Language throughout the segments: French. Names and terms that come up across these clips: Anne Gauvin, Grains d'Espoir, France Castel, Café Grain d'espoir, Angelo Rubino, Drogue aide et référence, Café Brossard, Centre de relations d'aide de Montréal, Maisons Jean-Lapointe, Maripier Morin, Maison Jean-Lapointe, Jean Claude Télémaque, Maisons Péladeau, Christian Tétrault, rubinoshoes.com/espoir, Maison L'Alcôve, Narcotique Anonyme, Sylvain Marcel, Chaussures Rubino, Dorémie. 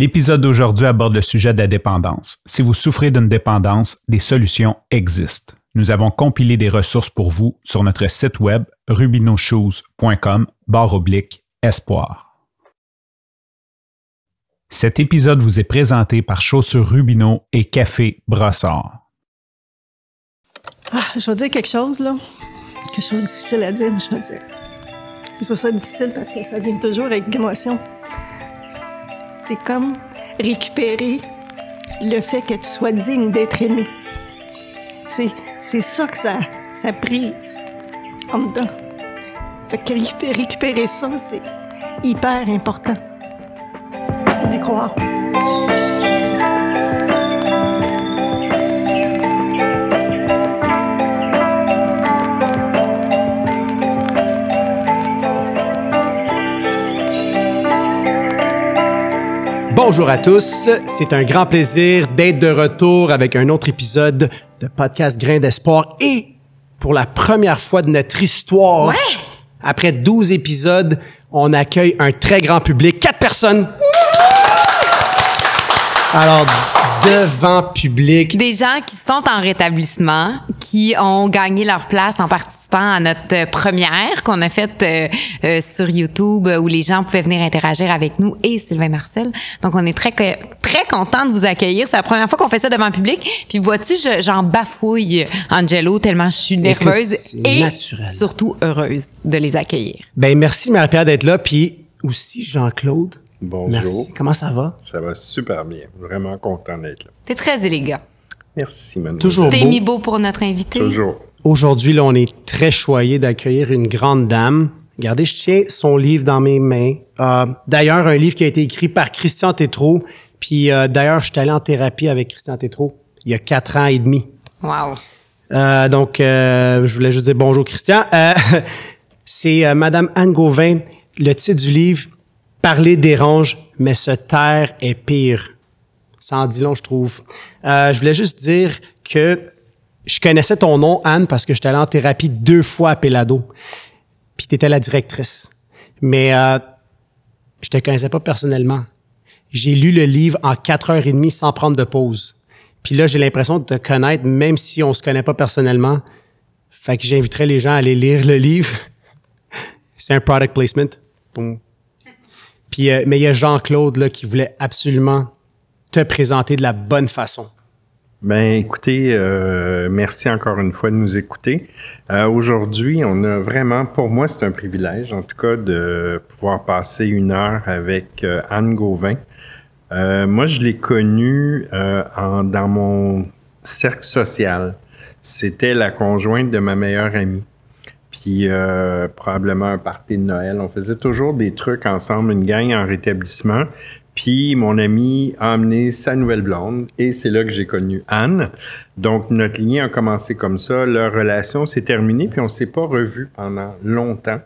L'épisode d'aujourd'hui aborde le sujet de la dépendance. Si vous souffrez d'une dépendance, des solutions existent. Nous avons compilé des ressources pour vous sur notre site web rubinoshoes.com/espoir. Cet épisode vous est présenté par Chaussures Rubino et Café Brossard. Ah, je vais dire quelque chose, là. Quelque chose de difficile à dire, mais je vais dire. Je trouve ça difficile parce que ça vient toujours avec émotion. C'est comme récupérer le fait que tu sois digne d'être aimé. C'est ça que ça brise en dedans. Fait que récupérer ça, c'est hyper important d'y croire. Bonjour à tous, c'est un grand plaisir d'être de retour avec un autre épisode de podcast Grains d'espoir et pour la première fois de notre histoire, ouais. Après 12 épisodes, on accueille un très grand public, 4 personnes. Alors, devant public. Des gens qui sont en rétablissement, qui ont gagné leur place en participant à notre première qu'on a faite sur YouTube où les gens pouvaient venir interagir avec nous et Sylvain Marcel. Donc, on est très contents de vous accueillir. C'est la première fois qu'on fait ça devant public. Puis, vois-tu, j'en bafouille, Angelo, tellement je suis nerveuse et naturel. Surtout heureuse de les accueillir. Ben merci Marie-Pierre d'être là, puis aussi Jean-Claude. Bonjour. Merci. Comment ça va? Ça va super bien. Vraiment content d'être là. T'es très élégant. Merci, madame. Toujours beau. T'es mis beau pour notre invité. Toujours. Aujourd'hui, là, on est très choyés d'accueillir une grande dame. Regardez, je tiens son livre dans mes mains. D'ailleurs, un livre qui a été écrit par Christian Tétrault. Puis d'ailleurs, je suis allé en thérapie avec Christian Tétrault il y a 4 ans et demi. Wow. Donc, je voulais juste dire bonjour, Christian. C'est madame Anne Gauvin. Le titre du livre... Parler dérange, mais se taire est pire. Ça en dit long, je trouve. Je voulais juste dire que je connaissais ton nom, Anne, parce que j'étais allé en thérapie 2 fois à Péladeau. Puis t'étais la directrice. Mais je te connaissais pas personnellement. J'ai lu le livre en 4 heures et demie sans prendre de pause. Puis là, j'ai l'impression de te connaître, même si on se connaît pas personnellement. Fait que j'inviterais les gens à aller lire le livre. C'est un product placement. Boom. Puis, mais il y a Jean-Claude là qui voulait absolument te présenter de la bonne façon. Ben, écoutez, merci encore une fois de nous écouter. Aujourd'hui, on a vraiment, pour moi, c'est un privilège, en tout cas, de pouvoir passer 1 heure avec Anne Gauvin. Moi, je l'ai connue dans mon cercle social. C'était la conjointe de ma meilleure amie. Puis probablement un party de Noël. On faisait toujours des trucs ensemble, une gang en rétablissement. Puis mon ami a amené sa nouvelle blonde et c'est là que j'ai connu Anne. Donc notre lien a commencé comme ça. Leur relation s'est terminée puis on ne s'est pas revus pendant longtemps.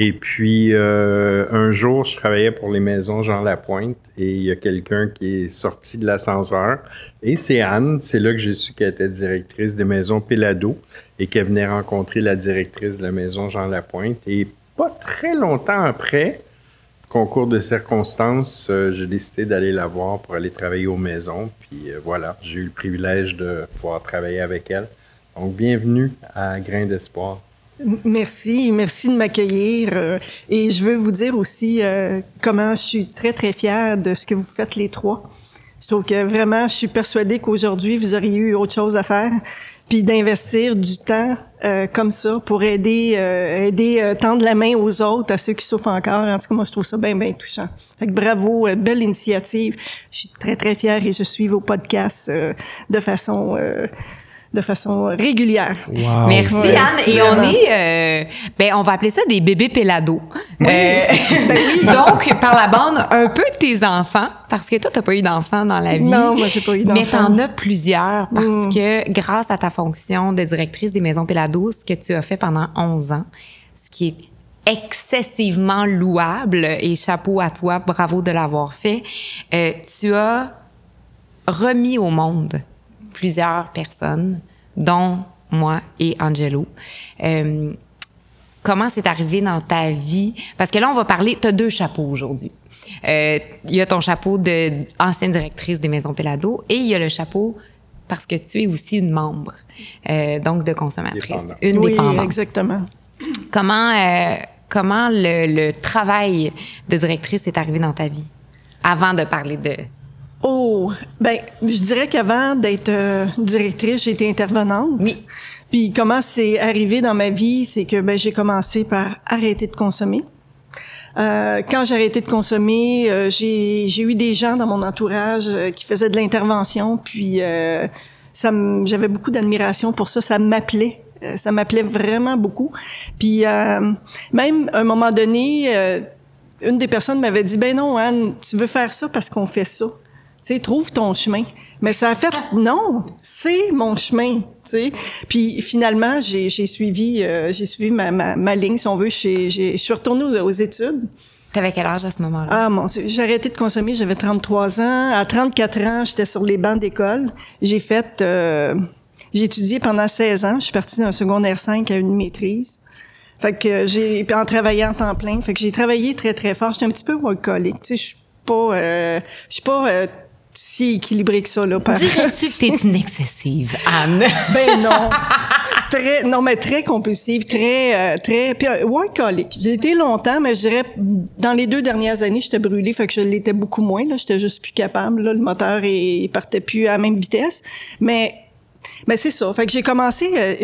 Et puis un jour, je travaillais pour les Maisons Jean-Lapointe et il y a quelqu'un qui est sorti de l'ascenseur. Et c'est Anne, c'est là que j'ai su qu'elle était directrice des Maisons Péladeau et qu'elle venait rencontrer la directrice de la Maison Jean-Lapointe. Et pas très longtemps après, concours de circonstances, j'ai décidé d'aller la voir pour aller travailler aux Maisons. Puis voilà, j'ai eu le privilège de pouvoir travailler avec elle. Donc bienvenue à Grains d'espoir. Merci, merci de m'accueillir et je veux vous dire aussi comment je suis très fière de ce que vous faites les trois. Je trouve que vraiment, je suis persuadée qu'aujourd'hui, vous auriez eu autre chose à faire puis d'investir du temps comme ça pour aider tendre la main aux autres, à ceux qui souffrent encore. En tout cas, moi, je trouve ça bien touchant. Fait que bravo, belle initiative. Je suis très fière et je suis vos podcasts de façon régulière. Wow. Merci, ouais, Anne. Et vraiment. On est... on va appeler ça des bébés pélados. Oui. Donc, par la bande, un peu tes enfants, parce que toi, t'as pas eu d'enfants dans la vie. Non, moi, j'ai pas eu d'enfants. Mais t'en as plusieurs, parce que grâce à ta fonction de directrice des Maisons Péladeau, ce que tu as fait pendant 11 ans, ce qui est excessivement louable, et chapeau à toi, bravo de l'avoir fait, tu as remis au monde plusieurs personnes, dont moi et Angelo. comment c'est arrivé dans ta vie? Parce que là, on va parler, tu as deux chapeaux aujourd'hui. Il y a ton chapeau d'ancienne directrice des Maisons Péladeau et il y a le chapeau parce que tu es aussi une membre, donc de consommatrice. Une dépendante. Exactement. Comment, comment le travail de directrice est arrivé dans ta vie avant de parler de... Oh, ben, je dirais qu'avant d'être directrice, j'étais intervenante. Oui. Puis comment c'est arrivé dans ma vie, c'est que ben j'ai commencé par arrêter de consommer. Quand j'ai arrêté de consommer, j'ai eu des gens dans mon entourage qui faisaient de l'intervention, puis j'avais beaucoup d'admiration pour ça, ça m'appelait. Ça m'appelait vraiment beaucoup. Puis même à un moment donné, une des personnes m'avait dit « Ben non, Anne, tu veux faire ça parce qu'on fait ça. » Tu sais, trouve ton chemin. Mais ça a fait, non, c'est mon chemin, tu sais. Puis finalement, j'ai suivi ma ligne, si on veut. Je suis retournée aux études. T'avais quel âge à ce moment-là? Ah mon Dieu, j'ai arrêté de consommer, j'avais 33 ans. À 34 ans, j'étais sur les bancs d'école. J'ai étudié pendant 16 ans. Je suis partie d'un secondaire 5 à une maîtrise. Fait que en travaillant en temps plein. Fait que j'ai travaillé très, très fort. J'étais un petit peu workaholic, tu sais, je suis pas si équilibrée que ça, là. Dirais-tu que t'es une excessive, Anne? Ben non. Très compulsive, très... Puis workaholic. J'ai été longtemps, mais je dirais, dans les 2 dernières années, j'étais brûlée, fait que je l'étais beaucoup moins, là. J'étais juste plus capable, là. Le moteur, il partait plus à la même vitesse. Mais c'est ça. Fait que j'ai commencé,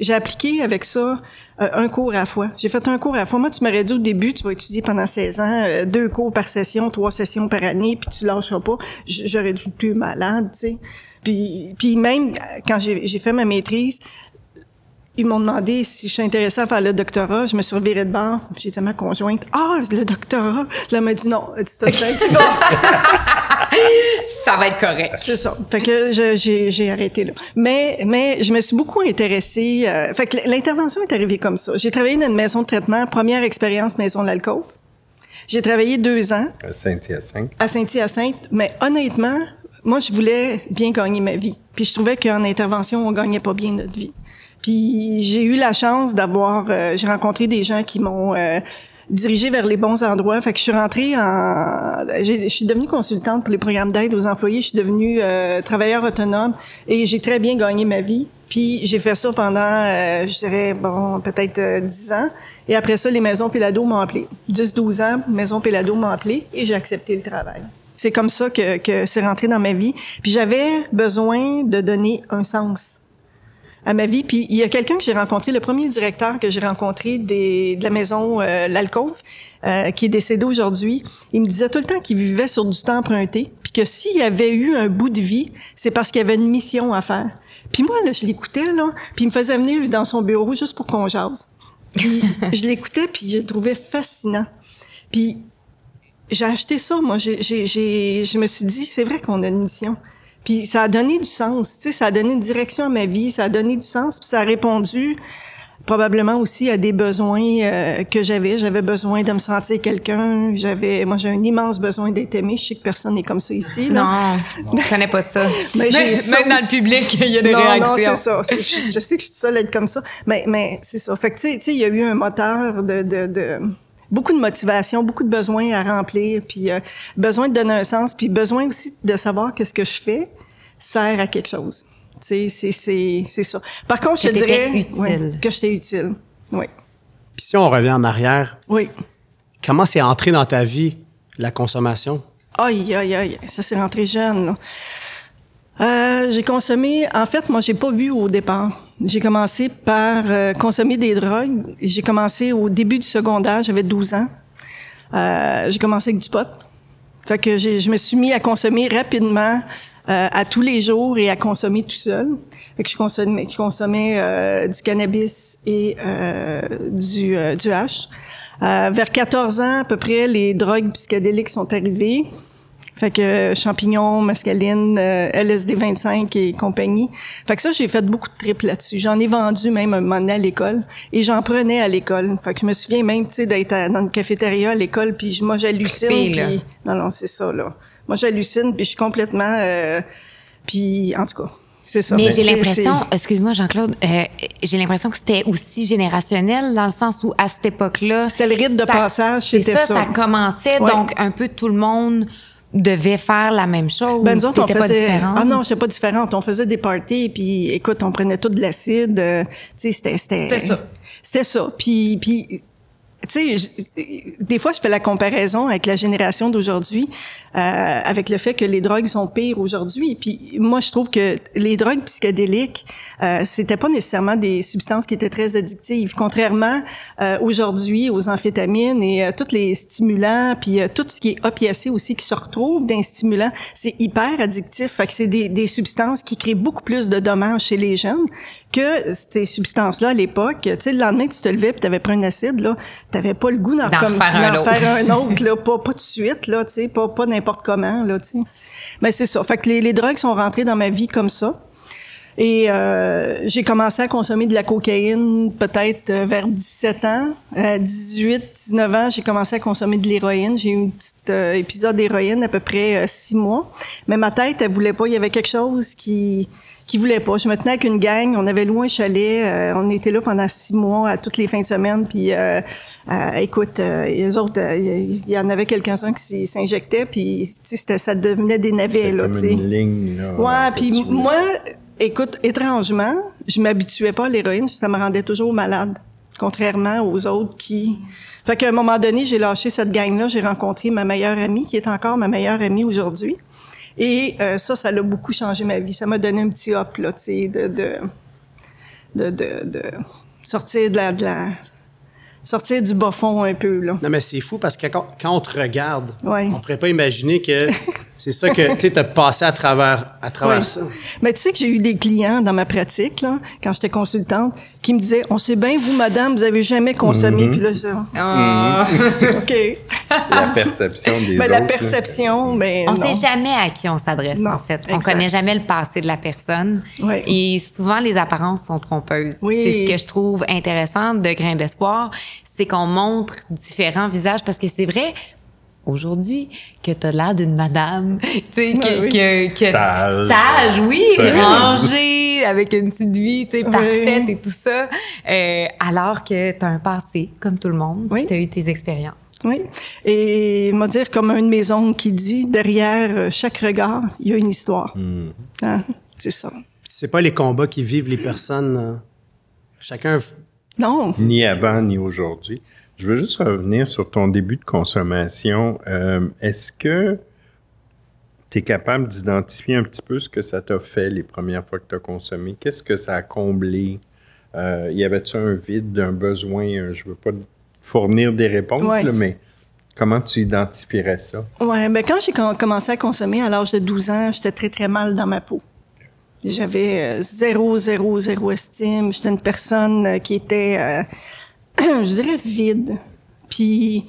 j'ai appliqué avec ça un cours à la fois. J'ai fait un cours à la fois. Moi, tu m'aurais dit au début, tu vas étudier pendant 16 ans, 2 cours par session, 3 sessions par année, puis tu lâcheras pas. J'aurais dû être malade, tu sais. Puis même quand j'ai fait ma maîtrise, ils m'ont demandé si je suis intéressée à faire le doctorat. Je me suis revirée de bord. J'étais ma conjointe. Ah, le doctorat! Là, elle m'a dit non. Elle dit, c'est bon. Ça va être correct. C'est ça. Fait que j'ai arrêté là. Mais je me suis beaucoup intéressée. Fait que l'intervention est arrivée comme ça. J'ai travaillé dans une maison de traitement. Première expérience, Maison L'Alcôve. J'ai travaillé 2 ans. À Saint-Hyacinthe. À Saint-Hyacinthe. Mais honnêtement, moi, je voulais bien gagner ma vie. Puis je trouvais qu'en intervention, on gagnait pas bien notre vie. Puis j'ai eu la chance d'avoir... j'ai rencontré des gens qui m'ont dirigée vers les bons endroits. Fait que je suis rentrée en... Je suis devenue consultante pour les programmes d'aide aux employés. Je suis devenue travailleur autonome et j'ai très bien gagné ma vie. Puis j'ai fait ça pendant, je dirais, bon, peut-être 10 ans. Et après ça, les Maisons Péladeau m'ont appelée. 10-12 ans, Maisons Péladeau m'ont appelée et j'ai accepté le travail. C'est comme ça que c'est rentré dans ma vie. Puis j'avais besoin de donner un sens à ma vie. Puis il y a quelqu'un que j'ai rencontré, le premier directeur que j'ai rencontré de la maison L'Alcôve, qui est décédé aujourd'hui, il me disait tout le temps qu'il vivait sur du temps emprunté, puis que s'il y avait eu un bout de vie, c'est parce qu'il y avait une mission à faire. Puis moi, là, je l'écoutais, là, puis il me faisait venir dans son bureau juste pour qu'on jase. Puis je l'écoutais, puis je le trouvais fascinant. Puis j'ai acheté ça, moi. Je me suis dit, c'est vrai qu'on a une mission. Puis ça a donné du sens, tu sais, ça a donné une direction à ma vie, ça a donné du sens, puis ça a répondu probablement aussi à des besoins que j'avais. J'avais besoin de me sentir quelqu'un, j'ai un immense besoin d'être aimée. Je sais que personne n'est comme ça ici. Là. Non, je connais pas ça. Mais même dans le public, il y a des réactions. Non, c'est ça. Je sais que je suis seule à être comme ça, mais c'est ça. Fait que tu sais, il y a eu un moteur de beaucoup de motivation, beaucoup de besoins à remplir, puis besoin de donner un sens, puis besoin aussi de savoir que ce que je fais sert à quelque chose. Tu sais, c'est ça. Par contre, je te dirais que j'étais utile. Oui. Puis si on revient en arrière, oui. Comment c'est entré dans ta vie, la consommation? Aïe, aïe, aïe, ça c'est rentré jeune, là. J'ai consommé... En fait, moi, j'ai pas bu au départ. J'ai commencé par consommer des drogues. J'ai commencé au début du secondaire, j'avais 12 ans. J'ai commencé avec du pot. Fait que je me suis mis à consommer rapidement à tous les jours et à consommer tout seul. Fait que je consommais du cannabis et du hash. Vers 14 ans, à peu près, les drogues psychédéliques sont arrivées. Fait que champignons, mescaline, LSD 25 et compagnie. Fait que ça, j'ai fait beaucoup de trips là-dessus. J'en ai vendu même un moment donné à l'école et j'en prenais à l'école. Fait que je me souviens même, tu sais, d'être dans une cafétéria à l'école puis moi, j'hallucine. Puis... Non, c'est ça, là. Moi, j'hallucine puis je suis complètement... puis en tout cas, C'est ça. Mais j'ai l'impression, excuse-moi Jean-Claude, j'ai l'impression que c'était aussi générationnel dans le sens où à cette époque-là... C'était le rite de passage, c'était ça. Ça commençait, ouais. Donc un peu tout le monde... devait faire la même chose. Ben, nous autres, on faisait... Ah non, j'étais pas différente. On faisait des parties, puis écoute, on prenait tout de l'acide. Tu sais, c'était ça. C'était ça. Puis tu sais, des fois, je fais la comparaison avec la génération d'aujourd'hui, avec le fait que les drogues sont pires aujourd'hui. Puis moi, je trouve que les drogues psychédéliques, c'était pas nécessairement des substances qui étaient très addictives, contrairement aujourd'hui aux amphétamines et tous les stimulants, puis tout ce qui est opiacé aussi qui se retrouve dans les stimulants, c'est hyper addictif. Fait que c'est des substances qui créent beaucoup plus de dommages chez les jeunes que ces substances-là à l'époque. Tu sais, le lendemain que tu te levais, puis t'avais pris un acide là. T'avais pas le goût d'en faire un autre, là, pas de suite, là, tu sais, pas n'importe comment, là, tu sais. Mais c'est ça. Fait que les drogues sont rentrées dans ma vie comme ça. Et j'ai commencé à consommer de la cocaïne peut-être vers 17 ans. À 18, 19 ans, j'ai commencé à consommer de l'héroïne. J'ai eu un petit épisode d'héroïne à peu près 6 mois. Mais ma tête, elle voulait pas. Il y avait quelque chose qui voulait pas. Je me tenais avec une gang. On avait loué un chalet. On était là pendant 6 mois, à toutes les fins de semaine. Puis, écoute, les autres, il y en avait quelqu'un qui s'injectait. Puis, tu sais, ça devenait des navets, là, tu sais. Une ligne, là. Ouais, puis moi, écoute, étrangement, je m'habituais pas à l'héroïne. Ça me rendait toujours malade, contrairement aux autres qui... Fait qu'à un moment donné, j'ai lâché cette gang-là. J'ai rencontré ma meilleure amie, qui est encore ma meilleure amie aujourd'hui. Et ça l'a beaucoup changé ma vie. Ça m'a donné un petit hop, là, tu sais, de sortir sortir du bas-fond un peu, là. Non, mais c'est fou parce que quand on te regarde, ouais, on ne pourrait pas imaginer que c'est ça que tu as passé à travers ouais, ça. Mais tu sais que j'ai eu des clients dans ma pratique, là, quand j'étais consultante, qui me disaient « On sait bien, vous, madame, vous n'avez jamais consommé. » Puis là, je disais « OK. » La perception des autres. La perception, mais on ne sait jamais à qui on s'adresse, en fait. Exact. On ne connaît jamais le passé de la personne. Ouais. Et souvent, les apparences sont trompeuses. Oui. C'est ce que je trouve intéressant de Grains d'espoir. C'est qu'on montre différents visages parce que c'est vrai aujourd'hui que t'as l'air d'une madame, tu sais, que sage, oui, rangée, avec une petite vie, tu sais, parfaite et tout ça, alors que t'as un passé comme tout le monde, oui, t'as eu tes expériences. Oui, et m'a dire comme un de mes oncles qui dit derrière chaque regard, il y a une histoire. Mm. Ah, c'est ça. C'est pas les combats qui vivent les personnes. Chacun. Non. Ni avant, ni aujourd'hui. Je veux juste revenir sur ton début de consommation. Est-ce que tu es capable d'identifier un petit peu ce que ça t'a fait les premières fois que tu as consommé? Qu'est-ce que ça a comblé? Y avait-tu un vide, un besoin? Je ne veux pas fournir des réponses, ouais, là, mais... Comment tu identifierais ça? Oui, bien, quand j'ai commencé à consommer à l'âge de 12 ans, j'étais très, très mal dans ma peau. J'avais zéro estime. J'étais une personne qui était, je dirais, vide. Puis,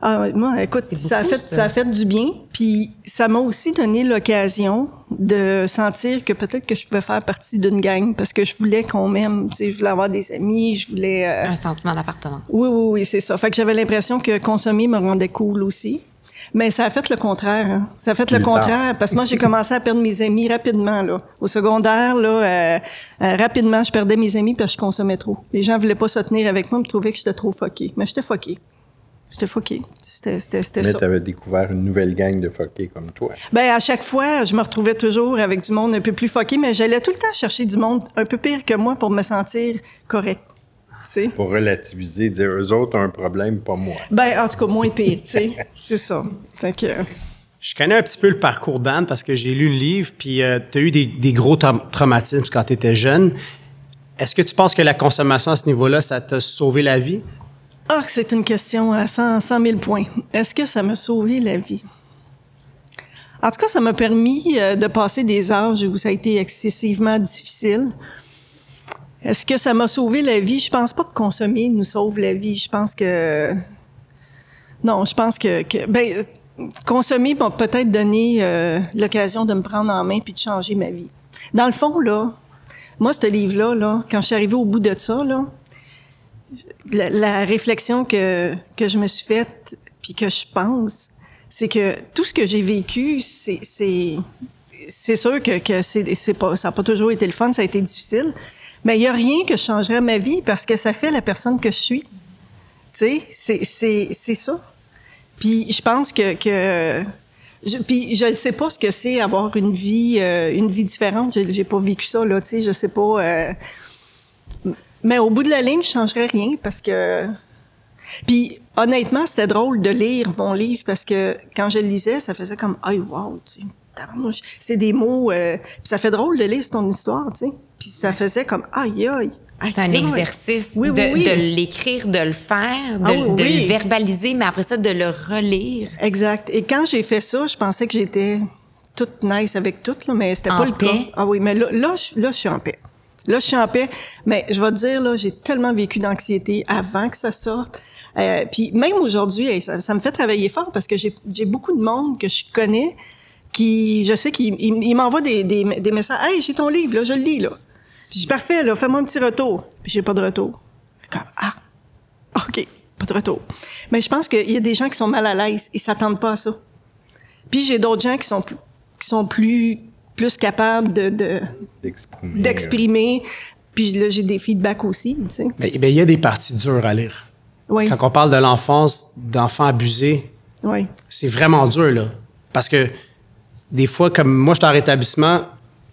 moi, écoute, ça a fait du bien. Puis, ça m'a aussi donné l'occasion de sentir que peut-être que je pouvais faire partie d'une gang parce que je voulais qu'on m'aime. Tu sais, je voulais avoir des amis, je voulais... Un sentiment d'appartenance. Oui, c'est ça. Fait que j'avais l'impression que consommer me rendait cool aussi. Mais ça a fait le contraire. Hein. Ça a fait le contraire parce que moi, j'ai commencé à perdre mes amis rapidement. Là. Au secondaire, là, rapidement, je perdais mes amis parce que je consommais trop. Les gens voulaient pas se tenir avec moi, me trouvaient que j'étais trop fuckée. Mais j'étais fuckée. J'étais fuckée. C'était ça. Mais tu avais découvert une nouvelle gang de fuckés comme toi. Bien, à chaque fois, je me retrouvais toujours avec du monde un peu plus fucké, mais j'allais tout le temps chercher du monde un peu pire que moi pour me sentir correcte. T'sais. Pour relativiser, dire eux autres ont un problème, pas moi. Ben, en tout cas, moins pire, tu sais. C'est ça. Fait que... Je connais un petit peu le parcours d'Anne parce que j'ai lu le livre, puis tu as eu des gros traumatismes quand tu étais jeune. Est-ce que tu penses que la consommation à ce niveau-là, ça t'a sauvé la vie? Ah, c'est une question à 100 000 points. Est-ce que ça m'a sauvé la vie? En tout cas, ça m'a permis de passer des âges où ça a été excessivement difficile. Est-ce que ça m'a sauvé la vie? Je pense pas que consommer nous sauve la vie. Je pense que... Non, je pense que ben, consommer m'a peut-être donné l'occasion de me prendre en main puis de changer ma vie. Dans le fond, là, moi, ce livre-là, là, quand je suis arrivée au bout de ça, là, la réflexion que je me suis faite puis que je pense, c'est que tout ce que j'ai vécu, c'est c'est sûr que ça n'a pas toujours été le fun, ça a été difficile. Mais il n'y a rien que je changerais ma vie parce que ça fait la personne que je suis. Tu sais, c'est ça. Puis je pense que je ne sais pas ce que c'est avoir une vie différente. J'ai pas vécu ça, là, tu sais, je sais pas. Mais au bout de la ligne, je changerais rien parce que... Puis honnêtement, c'était drôle de lire mon livre parce que quand je le lisais, ça faisait comme « Hey, wow! » C'est des mots... puis ça fait drôle de lire ton histoire, tu sais. Puis ça faisait comme « Aïe, aïe! » C'est un exercice de l'écrire, de le faire, de le verbaliser, mais après ça, de le relire. Exact. Et quand j'ai fait ça, je pensais que j'étais toute nice avec tout, là, mais c'était pas le cas. Ah oui, mais là, je suis en paix. Là, je suis en paix. Mais je vais te dire, là, j'ai tellement vécu d'anxiété avant que ça sorte. Puis même aujourd'hui, hey, ça me fait travailler fort parce que j'ai beaucoup de monde que je connais qui, je sais qu'ils m'envoient des messages. « Hey, j'ai ton livre, là, je le lis, là. » Puis j'ai dit, parfait, là, fais-moi un petit retour. Puis j'ai pas de retour. Comme, ah, OK, pas de retour. Mais je pense qu'il y a des gens qui sont mal à l'aise. Ils s'attendent pas à ça. Puis j'ai d'autres gens qui sont plus capables d'exprimer. Puis là, j'ai des feedbacks aussi, tu sais. Mais il y a des parties dures à lire. Oui. Quand on parle de l'enfance, d'enfants abusés, oui, c'est vraiment dur, là. Parce que des fois, comme moi, je suis en rétablissement,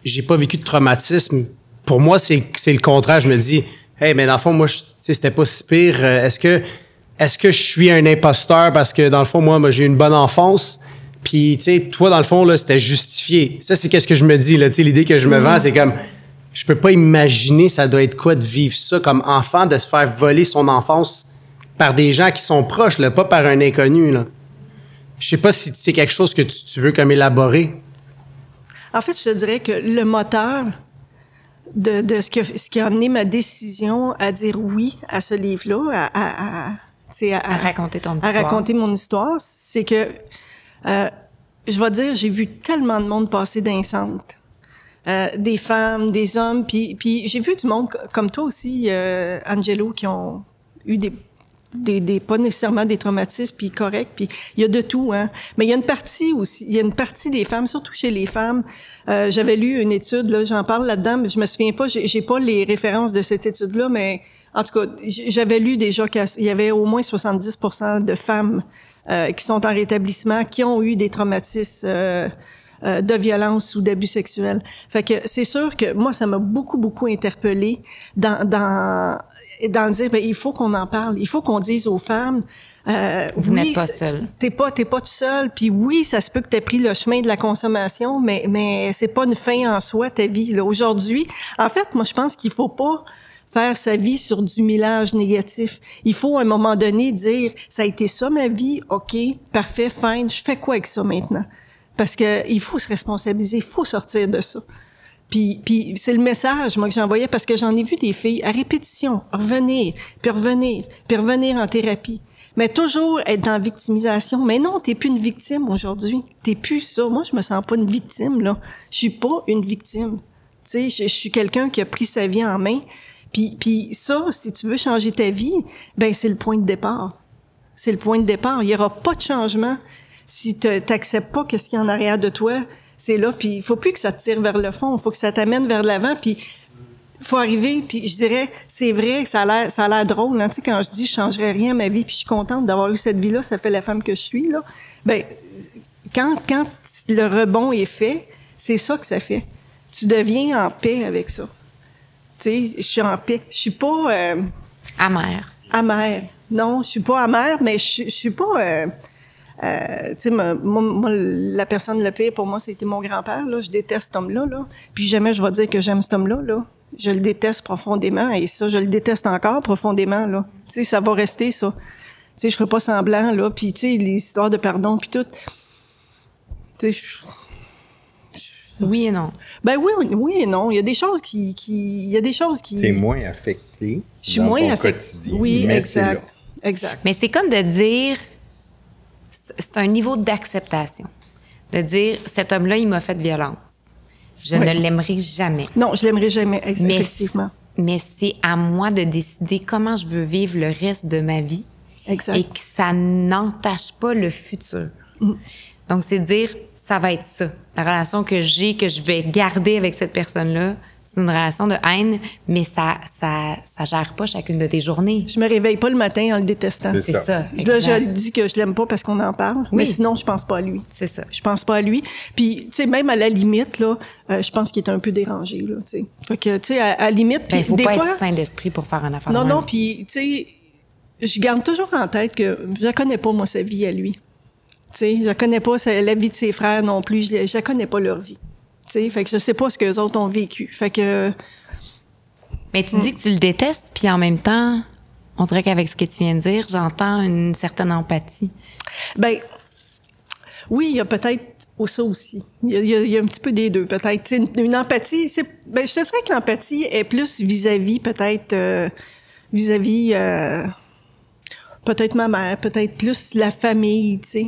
j'ai pas vécu de traumatisme. Pour moi, c'est le contraire. Je me dis, hey, mais dans le fond, moi, c'était pas si pire. Est-ce que je suis un imposteur parce que, dans le fond, moi, j'ai eu une bonne enfance? Puis, tu sais, toi, dans le fond, là, c'était justifié. Ça, c'est qu'est-ce que je me dis, là. Tu sais, l'idée que je me vends, c'est comme, je peux pas imaginer ça doit être quoi de vivre ça comme enfant, de se faire voler son enfance par des gens qui sont proches, là, pas par un inconnu, là. Je sais pas si c'est quelque chose que tu veux comme élaborer. En fait, je te dirais que le moteur... De ce qui a amené ma décision à dire oui à ce livre-là, à raconter ton histoire. À raconter mon histoire, c'est que, je vais dire, j'ai vu tellement de monde passer dans les centres. Des femmes, des hommes, puis j'ai vu du monde comme toi aussi, Angelo, qui ont eu des pas nécessairement des traumatismes, puis correct, puis il y a de tout, hein. Mais il y a une partie aussi, il y a une partie des femmes, surtout chez les femmes. J'avais lu une étude, là, j'en parle là-dedans, mais je me souviens pas, j'ai pas les références de cette étude-là, mais en tout cas, j'avais lu déjà qu'il y avait au moins 70% de femmes qui sont en rétablissement, qui ont eu des traumatismes de violence ou d'abus sexuels. Fait que c'est sûr que moi, ça m'a beaucoup interpellée dans le dire, ben, il faut qu'on en parle. Il faut qu'on dise aux femmes, vous n'êtes pas seule. T'es pas toute seule. Puis oui, ça se peut que t'aies pris le chemin de la consommation, mais c'est pas une fin en soi, ta vie, là. Aujourd'hui, en fait, moi, je pense qu'il faut pas faire sa vie sur du millage négatif. Il faut, à un moment donné, dire, ça a été ça, ma vie, OK, parfait, fine, je fais quoi avec ça maintenant? Parce que il faut se responsabiliser, il faut sortir de ça. Puis c'est le message, moi, que j'envoyais, parce que j'en ai vu des filles à répétition, revenir en thérapie. Mais toujours être dans victimisation. Mais non, t'es plus une victime aujourd'hui. T'es plus ça. Moi, je me sens pas une victime, là. Je suis pas une victime. Tu sais, je suis quelqu'un qui a pris sa vie en main. Puis ça, si tu veux changer ta vie, ben c'est le point de départ. C'est le point de départ. Il y aura pas de changement si t'acceptes pas qu'est-ce qu'il y a en arrière de toi. C'est là, puis il faut plus que ça te tire vers le fond, il faut que ça t'amène vers l'avant, puis faut arriver, puis je dirais, c'est vrai que ça a l'air drôle, hein, tu sais, quand je dis je changerais rien à ma vie, puis je suis contente d'avoir eu cette vie-là, ça fait la femme que je suis, là, ben quand le rebond est fait, c'est ça que ça fait. Tu deviens en paix avec ça. Tu sais, je suis en paix. Je suis pas... amère. Amère. Non, je suis pas amère, mais je suis pas... tu sais, moi, la personne le pire pour moi, c'était mon grand-père, là. Je déteste cet homme-là, là. Puis jamais je vais dire que j'aime cet homme-là, là. Je le déteste profondément, et ça, je le déteste encore profondément, là. Tu sais, ça va rester, ça. Tu sais, je ferai pas semblant, là. Puis, tu sais, les histoires de pardon, puis tout. Tu sais, oui et non. Ben oui et non. Il y a des choses il y a des choses qui... T'es moins affectée dans ton quotidien. Oui, exact. Exact. Mais c'est comme de dire... C'est un niveau d'acceptation. De dire, cet homme-là, il m'a fait violence. Je ne l'aimerai jamais. Non, je l'aimerai jamais, effectivement. Mais c'est à moi de décider comment je veux vivre le reste de ma vie. Exact. Et que ça n'entache pas le futur. Mm. Donc, c'est dire, ça va être ça. La relation que j'ai, que je vais garder avec cette personne-là, c'est une relation de haine, mais ça gère pas chacune de tes journées. Je me réveille pas le matin en le détestant. C'est ça. Là, je dis que je l'aime pas parce qu'on en parle, oui. Mais sinon, je pense pas à lui. C'est ça. Je pense pas à lui. Puis, tu sais, même à la limite, là, je pense qu'il est un peu dérangé, là, tu sais. Fait que, tu sais, à la limite... Ben, faut pas être sain d'esprit pour faire une affaire. Non, non, puis, tu sais, je garde toujours en tête que je la connais pas, moi, sa vie à lui. Tu sais, je connais pas la vie de ses frères non plus. Je la connais pas leur vie. T'sais, fait que je sais pas ce qu'eux autres ont vécu. Fait que... Mais tu dis que tu le détestes, puis en même temps, on dirait qu'avec ce que tu viens de dire, j'entends une certaine empathie. Ben oui, il y a peut-être ça aussi. Il y a un petit peu des deux, peut-être. Une empathie, ben, je te dirais que l'empathie est plus vis-à-vis, peut-être, vis-à-vis... peut-être ma mère, peut-être plus la famille, tu sais.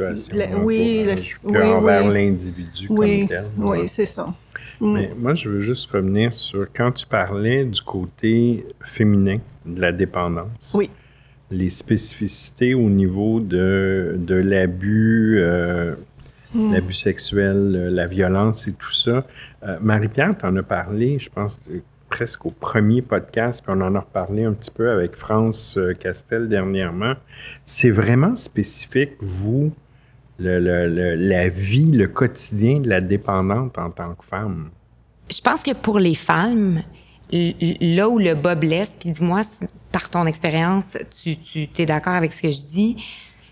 La situation. Envers l'individu comme tel. Oui, c'est ça. Mais moi, je veux juste revenir sur... Quand tu parlais du côté féminin de la dépendance, oui. Les spécificités au niveau de l'abus... l'abus sexuel, la violence et tout ça. Marie-Pierre, t'en as parlé, je pense... presque au premier podcast, puis on en a reparlé un petit peu avec France Castel dernièrement. C'est vraiment spécifique, vous, la vie, le quotidien de la dépendante en tant que femme? Je pense que pour les femmes, là où le bas blesse, puis dis-moi, par ton expérience, tu es d'accord avec ce que je dis,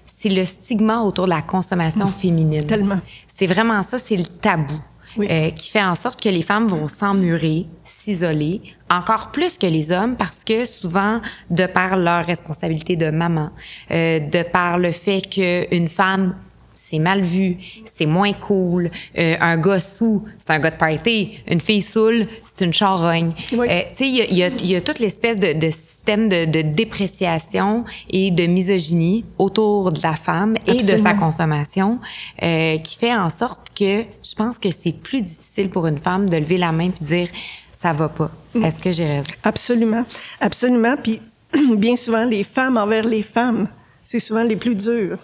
c'est le stigma autour de la consommation féminine. Tellement. C'est vraiment ça, c'est le tabou. Oui. Qui fait en sorte que les femmes vont s'emmurer, s'isoler, encore plus que les hommes, parce que souvent, de par leur responsabilité de maman, de par le fait qu'une femme, c'est mal vu, c'est moins cool, un gars saoul, c'est un gars de party, une fille saoule, c'est une charogne. Oui. Tu sais, il y a toute l'espèce de système de dépréciation et de misogynie autour de la femme et absolument. De sa consommation qui fait en sorte que je pense que c'est plus difficile pour une femme de lever la main puis dire « ça va pas, est-ce que j'ai raison? » Absolument, absolument. Puis bien souvent, les femmes envers les femmes, c'est souvent les plus dures.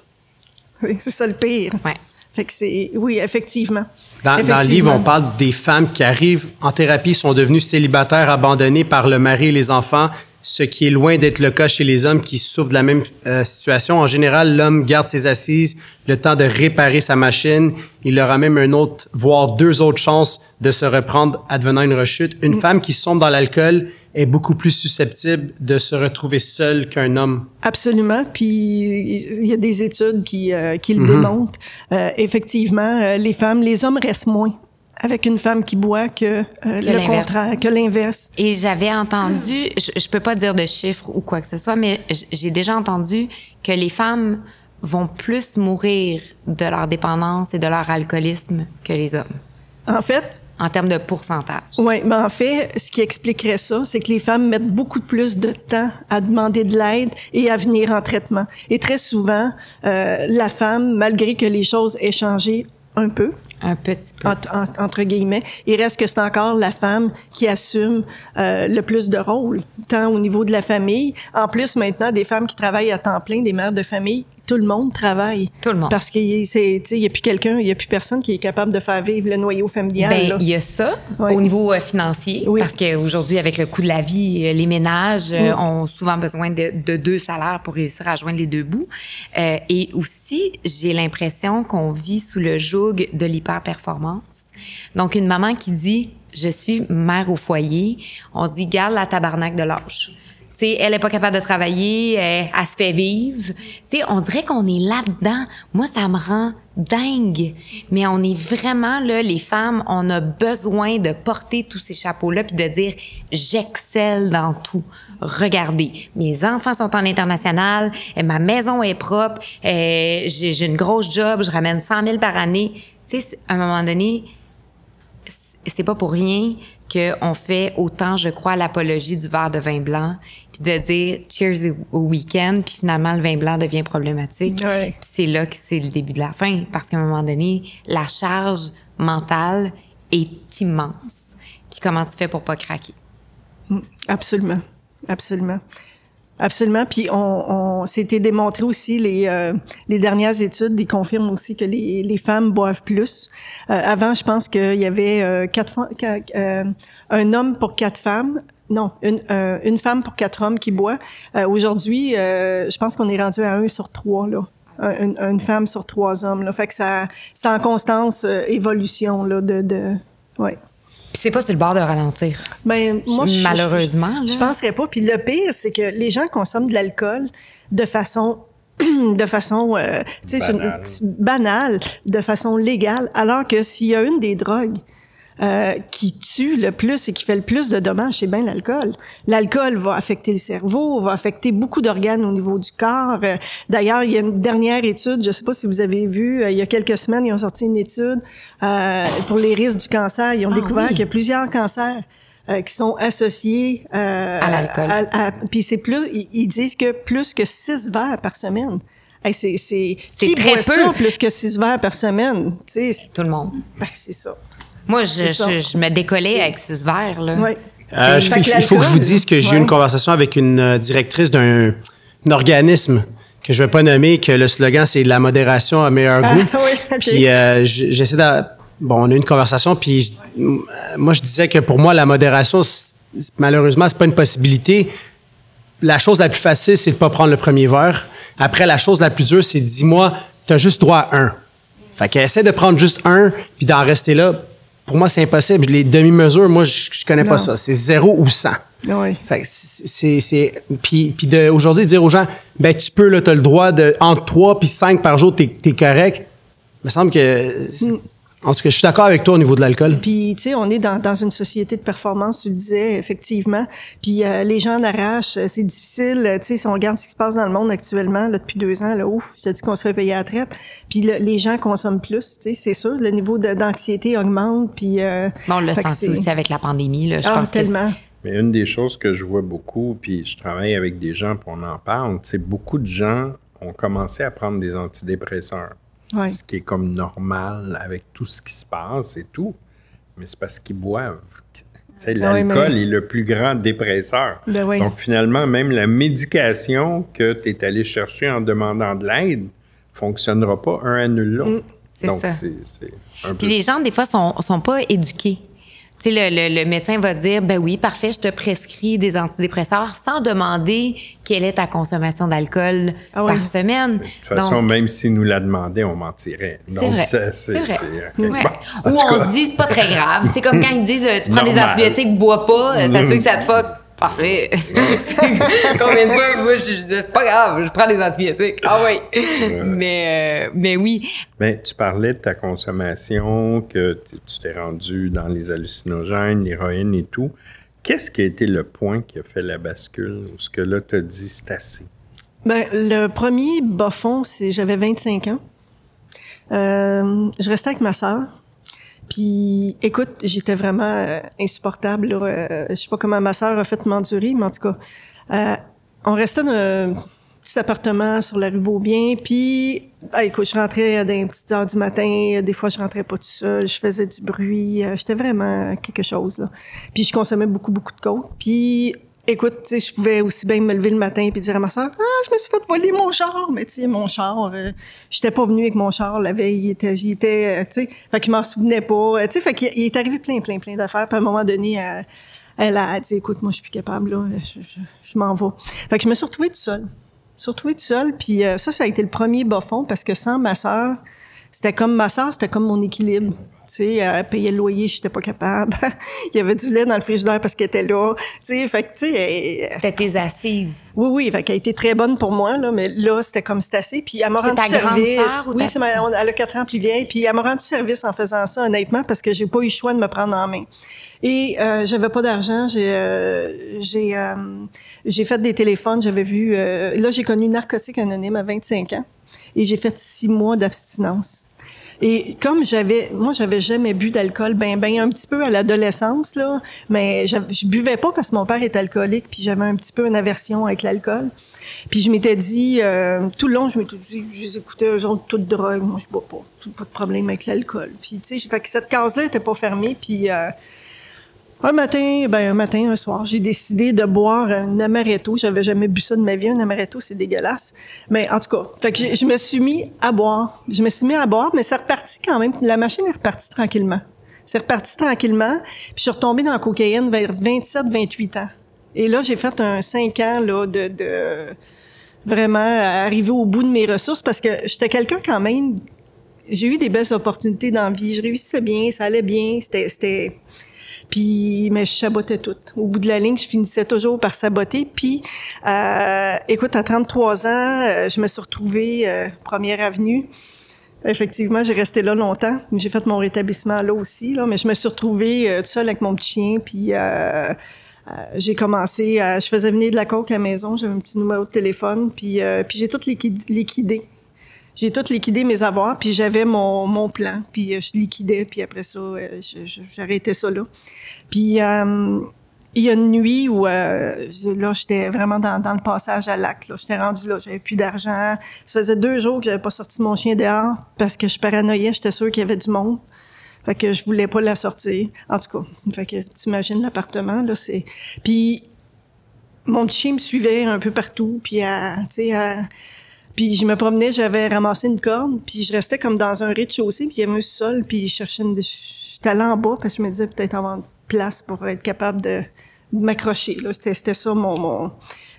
C'est ça le pire. Ouais. Fait que c'est, oui, effectivement. Dans le livre, on parle des femmes qui arrivent en thérapie, sont devenues célibataires, abandonnées par le mari et les enfants, ce qui est loin d'être le cas chez les hommes qui souffrent de la même situation. En général, l'homme garde ses assises, le temps de réparer sa machine. Il leur a même une autre, voire deux autres chances de se reprendre advenant une rechute. Une femme qui sombre dans l'alcool est beaucoup plus susceptible de se retrouver seule qu'un homme. Absolument. Puis, il y a des études qui le démontrent. Effectivement, les hommes restent moins avec une femme qui boit que le contraire, que l'inverse. Et j'avais entendu, je peux pas dire de chiffres ou quoi que ce soit, mais j'ai déjà entendu que les femmes vont plus mourir de leur dépendance et de leur alcoolisme que les hommes. En fait... En termes de pourcentage. Oui, mais en fait, ce qui expliquerait ça, c'est que les femmes mettent beaucoup plus de temps à demander de l'aide et à venir en traitement. Et très souvent, la femme, malgré que les choses aient changé un peu, un petit peu, entre guillemets, il reste que c'est encore la femme qui assume le plus de rôle, tant au niveau de la famille. En plus, maintenant, des femmes qui travaillent à temps plein, des mères de famille, tout le monde travaille. Tout le monde. Parce qu'il n'y a plus quelqu'un, il n'y a plus personne qui est capable de faire vivre le noyau familial. Bien, il y a ça au niveau financier, parce qu'aujourd'hui, avec le coût de la vie, les ménages ont souvent besoin de deux salaires pour réussir à joindre les deux bouts. Et aussi, j'ai l'impression qu'on vit sous le joug de l'hyperperformance. Donc, une maman qui dit « je suis mère au foyer », on se dit « garde la tabarnak de lâche ». T'sais, elle est pas capable de travailler, elle se fait vivre. T'sais, on dirait qu'on est là-dedans. Moi, ça me rend dingue. Mais on est vraiment là, les femmes, on a besoin de porter tous ces chapeaux-là puis de dire « j'excelle dans tout ». Regardez, mes enfants sont en international, ma maison est propre, j'ai une grosse job, je ramène 100 000 par année. T'sais, à un moment donné, c'est pas pour rien qu'on fait autant, je crois, l'apologie du verre de vin blanc, puis de dire « cheers » au week-end, puis finalement, le vin blanc devient problématique. Ouais. C'est là que c'est le début de la fin, parce qu'à un moment donné, la charge mentale est immense. Puis comment tu fais pour pas craquer? Absolument. Absolument. Absolument. Puis c'était démontré aussi, les dernières études, ils confirment aussi que les femmes boivent plus. Avant, je pense qu'il y avait un homme pour 4 femmes. Non, une femme pour 4 hommes qui boit. Aujourd'hui, je pense qu'on est rendu à 1 sur 3, là. Une femme sur 3 hommes, là. Fait que c'est en constance évolution, là, ouais. Puis c'est pas sur le bord de ralentir. Ben, moi, malheureusement, je penserais pas. Puis le pire, c'est que les gens consomment de l'alcool de façon banale, de façon légale, alors que s'il y a une des drogues qui tue le plus et qui fait le plus de dommages, c'est bien l'alcool. L'alcool va affecter le cerveau, va affecter beaucoup d'organes au niveau du corps. D'ailleurs, il y a une dernière étude, je ne sais pas si vous avez vu, il y a quelques semaines, ils ont sorti une étude pour les risques du cancer. Ils ont découvert qu'il y a plusieurs cancers qui sont associés à l'alcool. Puis c'est plus, ils disent que plus que 6 verres par semaine. Hey, c'est très peu. Ça, plus que 6 verres par semaine. T'sais, tout le monde. Ben, c'est ça. Moi, je me décollais avec 6 verres. Là. Oui. Il faut que je vous dise que j'ai eu une conversation avec une directrice d'un organisme que je ne vais pas nommer, que le slogan, c'est « La modération à meilleur goût ». Okay. Puis j'essaie de... Bon, on a eu une conversation, puis moi, je disais que pour moi, la modération, malheureusement, c'est pas une possibilité. La chose la plus facile, c'est de ne pas prendre le premier verre. Après, la chose la plus dure, c'est « Dis-moi, tu as juste droit à 1 ». Fait qu'essaie de prendre juste 1 puis d'en rester là. Pour moi, c'est impossible. Les demi-mesures, moi, je connais pas ça. C'est 0 ou 100. Oui. Fait que c'est... Puis aujourd'hui, dire aux gens, ben tu peux, là, t'as le droit de... Entre 3 puis 5 par jour, t'es correct. Il me semble que... En tout cas, je suis d'accord avec toi au niveau de l'alcool. Puis, tu sais, on est dans une société de performance, tu le disais, effectivement. Puis, les gens d'arrachent, c'est difficile. Tu sais, si on regarde ce qui se passe dans le monde actuellement, là, depuis 2 ans, là, ouf, je te dis qu'on se fait payer à la traite. Puis, les gens consomment plus, tu sais, c'est sûr. Le niveau d'anxiété augmente, puis... bon, on l'a senti aussi avec la pandémie, là, je pense tellement. Mais une des choses que je vois beaucoup, puis je travaille avec des gens, puis on en parle, tu sais, beaucoup de gens ont commencé à prendre des antidépresseurs. Ouais. Ce qui est comme normal avec tout ce qui se passe et tout, mais c'est parce qu'ils boivent. L'alcool est le plus grand dépresseur. Donc finalement, même la médication que tu es allé chercher en demandant de l'aide ne fonctionnera pas, un annule l'autre. Donc c'est un peu... Puis les gens, des fois, sont pas éduqués. Tu sais, le médecin va dire, ben oui, parfait, je te prescris des antidépresseurs sans demander quelle est ta consommation d'alcool par semaine. De toute façon, même si nous la demandions, on mentirait. C'est vrai. C'est vrai. Bon, ou on se dit, c'est pas très grave. C'est comme quand ils disent, tu prends des antibiotiques, bois pas, ça se peut que ça te fuck. Parfait. Combien de fois, moi, je disais, c'est pas grave, je prends des antibiotiques. Ah oui. Mais oui. Ben, tu parlais de ta consommation, que tu t'es rendu dans les hallucinogènes, l'héroïne et tout. Qu'est-ce qui a été le point qui a fait la bascule ou ce que là, t'as dit, c'est assez? Ben, le premier bas fond, c'est j'avais 25 ans. Je restais avec ma sœur. Puis, écoute, j'étais vraiment insupportable. Là. Je sais pas comment ma sœur a fait m'endurer, mais en tout cas, on restait dans un petit appartement sur la rue Beaubien. Puis, écoute, je rentrais dans les petites heures du matin. Des fois, je rentrais pas toute seule. Je faisais du bruit. J'étais vraiment quelque chose, là. Puis, je consommais beaucoup de coke. Puis... Écoute, tu sais, je pouvais aussi bien me lever le matin et dire à ma soeur, « Ah, je me suis fait voler mon char! » Mais tu sais, mon char, j'étais pas venue avec mon char la veille, il était tu sais, fait qu'il m'en souvenait pas. Tu sais, fait qu'il est arrivé plein d'affaires. Puis à un moment donné, elle a dit, « Écoute, moi, je suis plus capable, là, je m'en vais. » Fait que je me suis retrouvée toute seule. Puis ça a été le premier bas fond parce que sans ma soeur, c'était comme mon équilibre. Tu sais, elle payait le loyer, j'étais pas capable. Il y avait du lait dans le frigidaire parce qu'elle était là. Tu sais, fait que, tu sais... C'était tes assises. Oui, fait qu'elle a été très bonne pour moi, là, mais là, c'était comme c'était assez. Puis elle m'a rendu service. C'est ta grande sœur ou ta... Oui, elle a 4 ans plus vieille. Puis elle m'a rendu service en faisant ça, honnêtement, parce que j'ai pas eu le choix de me prendre en main. Et j'avais pas d'argent, j'ai fait des téléphones, j'avais vu... là, j'ai connu Narcotique Anonyme à 25 ans et j'ai fait 6 mois d'abstinence. Et comme j'avais jamais bu d'alcool, ben un petit peu à l'adolescence là, mais je buvais pas parce que mon père est alcoolique, puis j'avais un petit peu une aversion avec l'alcool. Puis je m'étais dit tout le long, je les écoutais, eux autres toutes drogues, moi je bois pas de problème avec l'alcool. Puis tu sais, fait que cette case-là était pas fermée, puis Un soir, j'ai décidé de boire un amaretto. J'avais jamais bu ça de ma vie, un amaretto, c'est dégueulasse. Mais en tout cas, fait que je me suis mis à boire. Je me suis mis à boire, mais ça repartit quand même. La machine est repartie tranquillement. C'est reparti tranquillement, puis je suis retombée dans la cocaïne vers 27-28 ans. Et là, j'ai fait un 5 ans là, de vraiment arriver au bout de mes ressources, parce que j'étais quelqu'un quand même... J'ai eu des belles opportunités dans la vie. Je réussissais bien, ça allait bien, c'était... Puis, mais je sabotais tout. Au bout de la ligne, je finissais toujours par saboter. Puis, écoute, à 33 ans, je me suis retrouvée Première Avenue. Effectivement, j'ai resté là longtemps. J'ai fait mon rétablissement là aussi, là, mais je me suis retrouvée toute seule avec mon petit chien. Puis, j'ai commencé à... Je faisais venir de la coke à la maison. J'avais un petit numéro de téléphone. Puis, j'ai tout liquidé. J'ai tout liquidé mes avoirs, puis j'avais mon plan, puis je liquidais, puis après ça, j'arrêtais ça là. Puis il y a une nuit où, là, j'étais vraiment dans le passage à l'acte. J'étais rendue là, j'avais plus d'argent. Ça faisait 2 jours que j'avais pas sorti mon chien dehors parce que je paranoïais, j'étais sûre qu'il y avait du monde. Fait que je voulais pas la sortir. En tout cas, fait que t'imagines l'appartement, là, c'est... Puis mon petit chien me suivait un peu partout, puis Puis je me promenais, j'avais ramassé une corde, puis je restais comme dans un rez-de-chaussée, puis il y avait un sol, puis je cherchais J'étais allée en bas, parce que je me disais peut-être avoir une place pour être capable de m'accrocher. C'était ça, mon...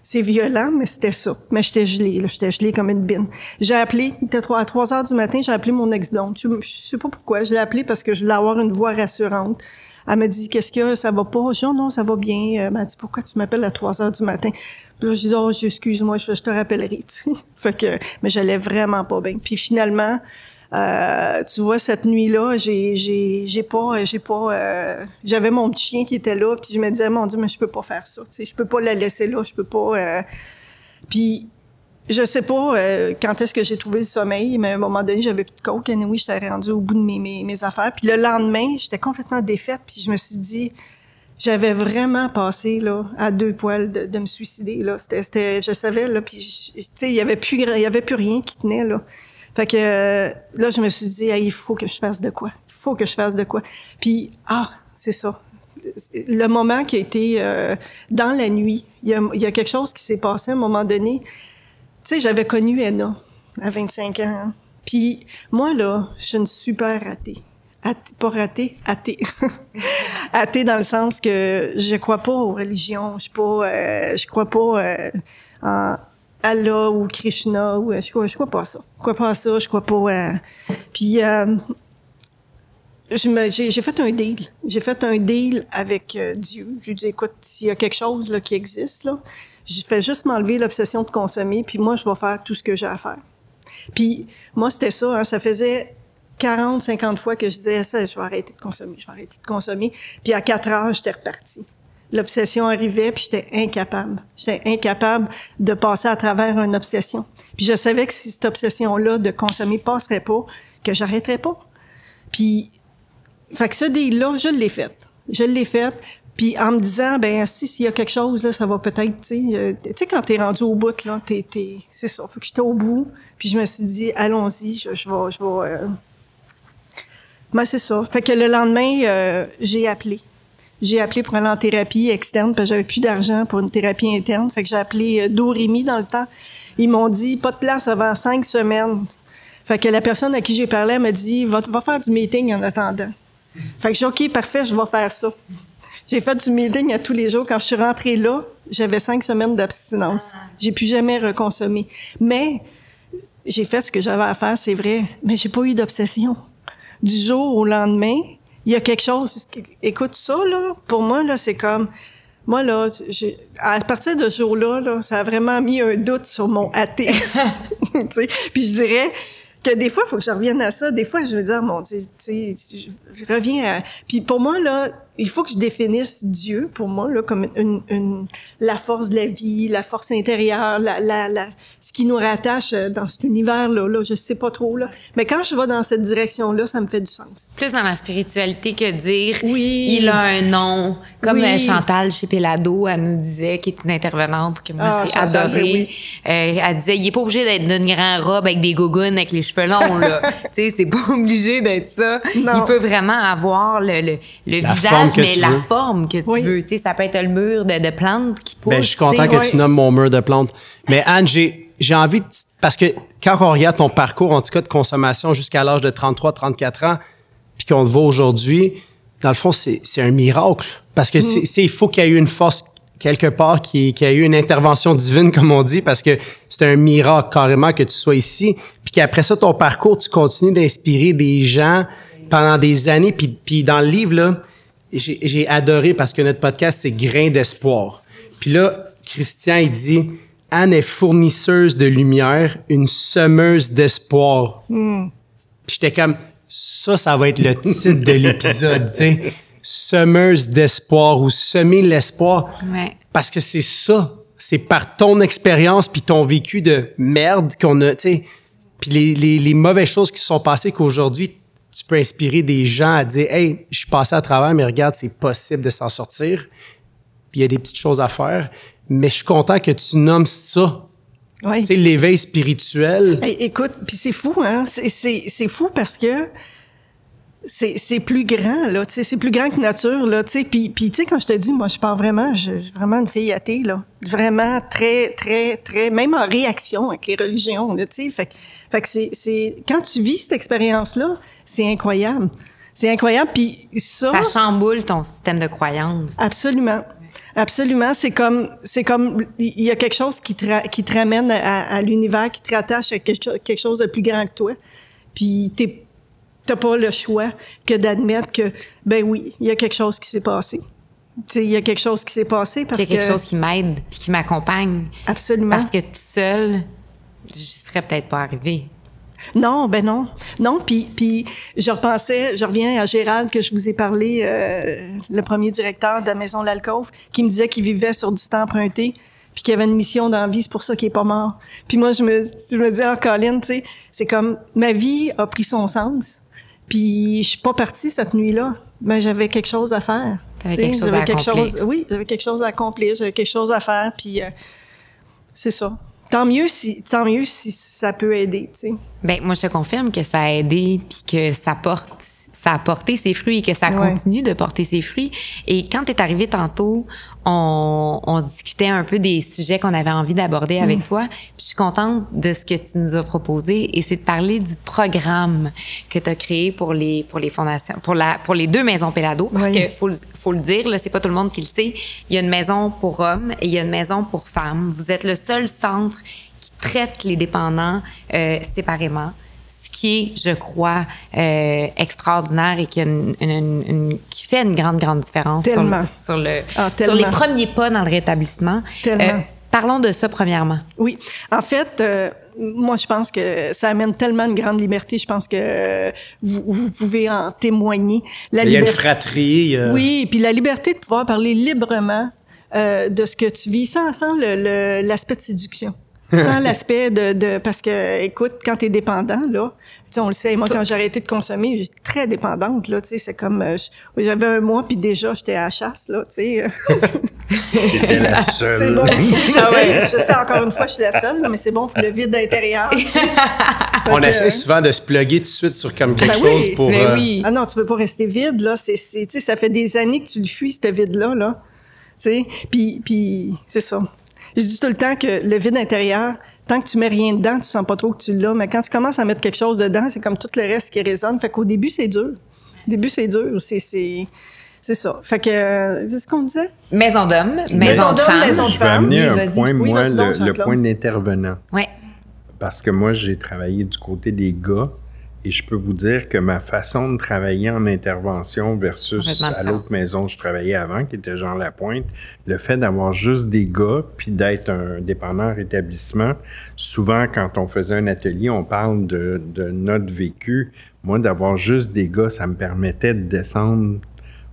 C'est violent, mais c'était ça. Mais j'étais gelée, là. J'étais gelée comme une bine. J'ai appelé, il était à 3 heures du matin, j'ai appelé mon ex-blonde. Je sais pas pourquoi, je l'ai appelée parce que je voulais avoir une voix rassurante. Elle m'a dit, qu'est-ce qu'il y a, ça va pas? J'ai dit, oh, non, ça va bien. Elle m'a dit, pourquoi tu m'appelles à 3 heures du matin? Puis là, j'ai dit, oh, excuse-moi, je te rappellerai, tu sais. Fait que, mais j'allais vraiment pas bien. Puis finalement, tu vois, cette nuit-là, j'avais mon petit chien qui était là, puis je me disais, mon Dieu, mais je peux pas faire ça, tu sais. Je peux pas la laisser là, je peux pas, Puis, je sais pas quand est-ce que j'ai trouvé le sommeil, mais à un moment donné, j'avais plus de coke. Oui, j'étais rendue au bout de mes affaires. Puis le lendemain, j'étais complètement défaite. Puis je me suis dit, j'avais vraiment passé là à 2 poils de me suicider. Là, je savais là. Puis tu sais, il y avait plus rien qui tenait là. Fait que là, je me suis dit, hey, il faut que je fasse de quoi. Il faut que je fasse de quoi. Puis c'est ça. Le moment qui a été dans la nuit, il y a quelque chose qui s'est passé à un moment donné. Tu sais, j'avais connu Anna à 25 ans. Hein. Puis moi, là, je suis une super athée. Athée. Athée dans le sens que je crois pas aux religions. Je crois pas en Allah ou Krishna. Ou, je crois pas à ça. Je crois pas à ça. Je crois pas à... Puis j'ai fait un deal. J'ai fait un deal avec Dieu. Je lui dis, écoute, s'il y a quelque chose là, qui existe, là, je fais juste m'enlever l'obsession de consommer, puis moi, je vais faire tout ce que j'ai à faire. Puis moi, c'était ça. Hein, ça faisait 40, 50 fois que je disais, ça, je vais arrêter de consommer, je vais arrêter de consommer. Puis à 4 heures, j'étais repartie. L'obsession arrivait, puis j'étais incapable. J'étais incapable de passer à travers une obsession. Puis je savais que si cette obsession-là de consommer passerait pas, que j'arrêterais pas. Puis, fait que ce deal-là, je l'ai fait. Je l'ai fait. Puis en me disant, ben si s'il y a quelque chose là, ça va peut-être, tu sais quand t'es rendu au bout là, c'est ça. Fait que j'étais au bout. Puis je me suis dit, allons-y, je vais. Ben, c'est ça. Fait que le lendemain, j'ai appelé. J'ai appelé pour aller en thérapie externe parce que j'avais plus d'argent pour une thérapie interne. Fait que j'ai appelé Dorémie dans le temps. Ils m'ont dit, pas de place avant 5 semaines. Fait que la personne à qui j'ai parlé m'a dit, va faire du meeting en attendant. Fait que j'ai dit, OK, parfait, je vais faire ça. J'ai fait du meeting à tous les jours. Quand je suis rentrée là, j'avais 5 semaines d'abstinence. J'ai plus jamais reconsommé. Mais j'ai fait ce que j'avais à faire, c'est vrai. Mais j'ai pas eu d'obsession. Du jour au lendemain, il y a quelque chose. Écoute, ça, là, pour moi, là, c'est comme... Moi, là, à partir de ce jour-là, là, ça a vraiment mis un doute sur mon athée. Puis je dirais... que des fois, il faut que je revienne à ça. Des fois, je vais dire, mon Dieu, tu sais, je reviens à... Puis pour moi, là, il faut que je définisse Dieu, pour moi, là, comme la force de la vie, la force intérieure, ce qui nous rattache dans cet univers-là, là, je sais pas trop, là. Mais quand je vais dans cette direction-là, ça me fait du sens. Plus dans la spiritualité que dire, oui, il a un nom. Comme oui. Chantal chez Péladeau, elle nous disait, qui est une intervenante que moi, j'ai adorée. Elle disait, il est pas obligé d'être d'une grande robe avec des gougounes, avec les cheveux cheveux longs, là. Tu sais, c'est pas obligé d'être ça. Non. Il peut vraiment avoir le visage, mais la forme que tu veux. Tu sais, ça peut être le mur de plantes qui pousse. Ben, je suis content que tu nommes mon mur de plantes. Mais Anne, j'ai envie de... Parce que quand on regarde ton parcours, en tout cas, de consommation jusqu'à l'âge de 33-34 ans, puis qu'on le voit aujourd'hui, dans le fond, c'est un miracle. Parce que il faut qu'il y ait eu une force quelque part, qui a eu une intervention divine, comme on dit, parce que c'est un miracle carrément que tu sois ici. Puis qu'après ça, ton parcours, tu continues d'inspirer des gens pendant des années. Puis dans le livre, là, j'ai adoré parce que notre podcast, c'est Grains d'espoir. Puis là, Christian, il dit, Anne est fournisseuse de lumière, une semeuse d'espoir. Puis j'étais comme, ça va être le titre de l'épisode, tu sais. Semeuse d'espoir ou semer l'espoir. Ouais. Parce que c'est ça. C'est par ton expérience puis ton vécu de merde qu'on a, tu sais, puis les mauvaises choses qui se sont passées qu'aujourd'hui, tu peux inspirer des gens à dire « Hey, je suis passé à travers, mais regarde, c'est possible de s'en sortir. » Puis il y a des petites choses à faire. Mais je suis content que tu nommes ça. Ouais. Tu sais, l'éveil spirituel. Hey, écoute, puis c'est fou, hein? C'est fou parce que c'est plus grand, là, tu sais, c'est plus grand que nature, là, tu sais, puis tu sais, quand je te dis, moi, je pars vraiment, je suis vraiment une fille athée, là, vraiment très, même en réaction avec les religions, là, tu sais, fait que c'est, quand tu vis cette expérience-là, c'est incroyable, puis ça... Ça chamboule ton système de croyance. Absolument. Absolument, c'est comme il y a quelque chose qui te ramène à l'univers, qui te rattache à quelque chose de plus grand que toi. Puis t'as pas le choix que d'admettre que ben oui, il y a quelque chose qui s'est passé. Il y a quelque chose qui s'est passé parce que il y a quelque chose qui m'aide puis qui m'accompagne. Absolument. Parce que tout seul, j'y serais peut-être pas arrivée. Non, ben non. Non, puis je reviens à Gérald que je vous ai parlé, le premier directeur de la Maison L'Alcôve, qui me disait qu'il vivait sur du temps emprunté, puis qu'il avait une mission dans la vie, c'est pour ça qu'il est pas mort. Puis moi, je me dis, oh, Colin, tu sais, c'est comme, ma vie a pris son sens, puis je suis pas partie cette nuit-là, mais j'avais quelque chose à faire. T'avais quelque chose à accomplir. Oui, j'avais quelque chose à accomplir, j'avais quelque chose à faire, puis c'est ça. Tant mieux si ça peut aider, tu sais. Bien, moi, je te confirme que ça a aidé puis que ça a porté ses fruits et que ça continue de porter ses fruits. Et quand tu es arrivée tantôt, on discutait un peu des sujets qu'on avait envie d'aborder avec toi. Puis je suis contente de ce que tu nous as proposé et c'est de parler du programme que tu as créé pour les fondations, pour les deux maisons Péladeau. Parce que faut le dire, là, c'est pas tout le monde qui le sait. Il y a une maison pour hommes et il y a une maison pour femmes. Vous êtes le seul centre qui traite les dépendants séparément. Qui est, je crois, extraordinaire et qui fait une grande différence sur les premiers pas dans le rétablissement. Parlons de ça premièrement. Oui. En fait, moi, je pense que ça amène tellement une grande liberté. Je pense que vous pouvez en témoigner. Il y a une fratrie. Oui, puis la liberté de pouvoir parler librement de ce que tu vis sans l'aspect de séduction. Sans l'aspect de... Parce que, écoute, quand t'es dépendant, là, tu sais, on le sait, moi, quand j'ai arrêté de consommer, j'étais très dépendante, là, tu sais, c'est comme... J'avais un mois, puis déjà, j'étais à la chasse, là, tu sais. J'étais la seule. C'est bon. Je sais, encore une fois, je suis la seule, mais c'est bon pour le vide intérieur. On essaie souvent de se plugger tout de suite sur comme quelque chose pour... Ah non, tu veux pas rester vide, là. Tu sais, ça fait des années que tu le fuis, ce vide-là, là. Tu sais, puis c'est ça. Je dis tout le temps que le vide intérieur, tant que tu mets rien dedans, tu sens pas trop que tu l'as. Mais quand tu commences à mettre quelque chose dedans, c'est comme tout le reste qui résonne. Fait qu'au début, c'est dur. Au début, c'est dur. C'est ça. Fait que, c'est ce qu'on disait. Maison d'homme, maison de femme. Maison de femme. Je vais amener un point, moi, le point d'intervenant. Oui. Parce que moi, j'ai travaillé du côté des gars et je peux vous dire que ma façon de travailler en intervention versus à l'autre maison où je travaillais avant, qui était Jean Lapointe, le fait d'avoir juste des gars puis d'être un dépendant rétablissement, souvent quand on faisait un atelier, on parle de notre vécu. Moi, d'avoir juste des gars, ça me permettait de descendre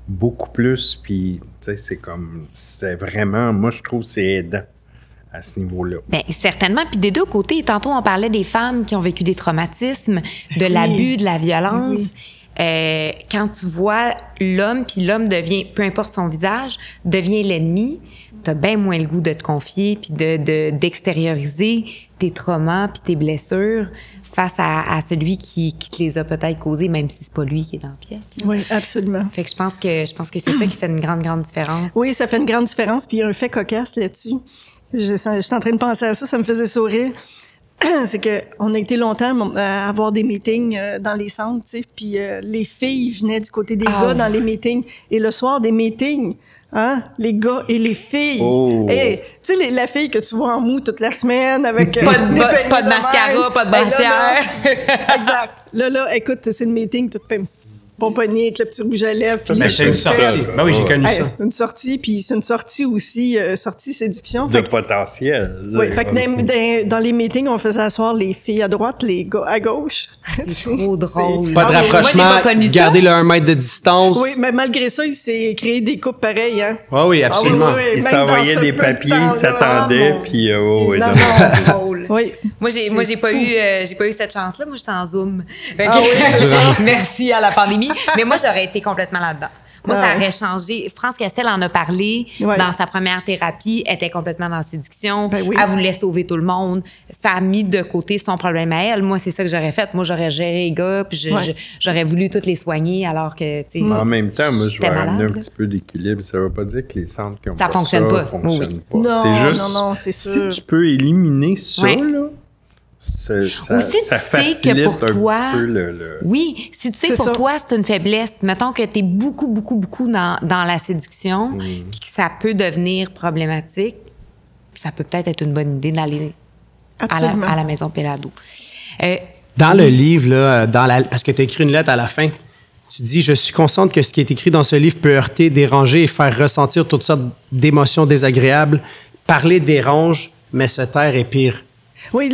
beaucoup plus. Puis, tu sais, c'est vraiment, moi, je trouve que c'est aidant à ce niveau-là. Bien, certainement. Puis des deux côtés, tantôt, on parlait des femmes qui ont vécu des traumatismes, de l'abus, de la violence. Quand tu vois l'homme, puis l'homme devient, peu importe son visage, devient l'ennemi, t'as bien moins le goût de te confier, puis d'extérioriser tes traumas, puis tes blessures. face à celui qui te les a peut-être causés, même si c'est pas lui qui est dans la pièce. Là. Oui, absolument. Fait que je pense que c'est ça qui fait une grande différence. Oui, ça fait une grande différence, puis il y a un fait cocasse là-dessus. Je suis en train de penser à ça, ça me faisait sourire. C'est que on a été longtemps à avoir des meetings dans les centres, tu sais, puis les filles venaient du côté des gars dans les meetings. Et le soir des meetings, hein, les gars et les filles. Oh. Hey, tu sais, la fille que tu vois en mou toute la semaine avec pas de mascara, pas de brassière. Exact. Là, écoute, c'est le meeting toute pomponnier avec le petit rouge à lèvres. Mais c'est une sortie. Ben oui, j'ai connu ça. Une sortie, puis c'est une sortie aussi, sortie séduction. De potentiel. Oui, fait que dans les meetings, on faisait asseoir les filles à droite, les gars à gauche. C'est trop drôle. Pas de rapprochement, garder le 1 mètre de distance. Oui, mais malgré ça, il s'est créé des couples pareils. Hein? Ah oui, absolument. Ils s'envoyaient des papiers, ils s'attendaient, puis... Oui. Moi, j'ai pas eu cette chance-là. Moi, j'étais en Zoom. Merci à la pandémie. Mais moi, j'aurais été complètement là-dedans. Moi, ça aurait changé. France Castel en a parlé dans sa première thérapie. Elle était complètement dans la séduction. Ben oui, elle voulait sauver tout le monde. Ça a mis de côté son problème à elle. Moi, c'est ça que j'aurais fait. Moi, j'aurais géré les gars, puis j'aurais voulu toutes les soigner alors que, tu sais. En même temps, moi, je vais amener un petit peu d'équilibre. Ça ne veut pas dire que les centres qui ont ça fonctionne pas. Ça fonctionne pas. Non, c'est juste, non, c'est sûr. Si tu peux éliminer ça, là. Ça, si ça facilite que pour toi, un petit peu le... Oui, si tu sais que pour toi, c'est une faiblesse. Mettons que tu es beaucoup dans la séduction, puis que ça peut devenir problématique, ça peut peut-être être une bonne idée d'aller à la Maison Péladeau. Dans le livre, là, parce que tu as écrit une lettre à la fin, tu dis « Je suis consciente que ce qui est écrit dans ce livre peut heurter, déranger et faire ressentir toutes sortes d'émotions désagréables. Parler dérange, mais se taire est pire. » Oui,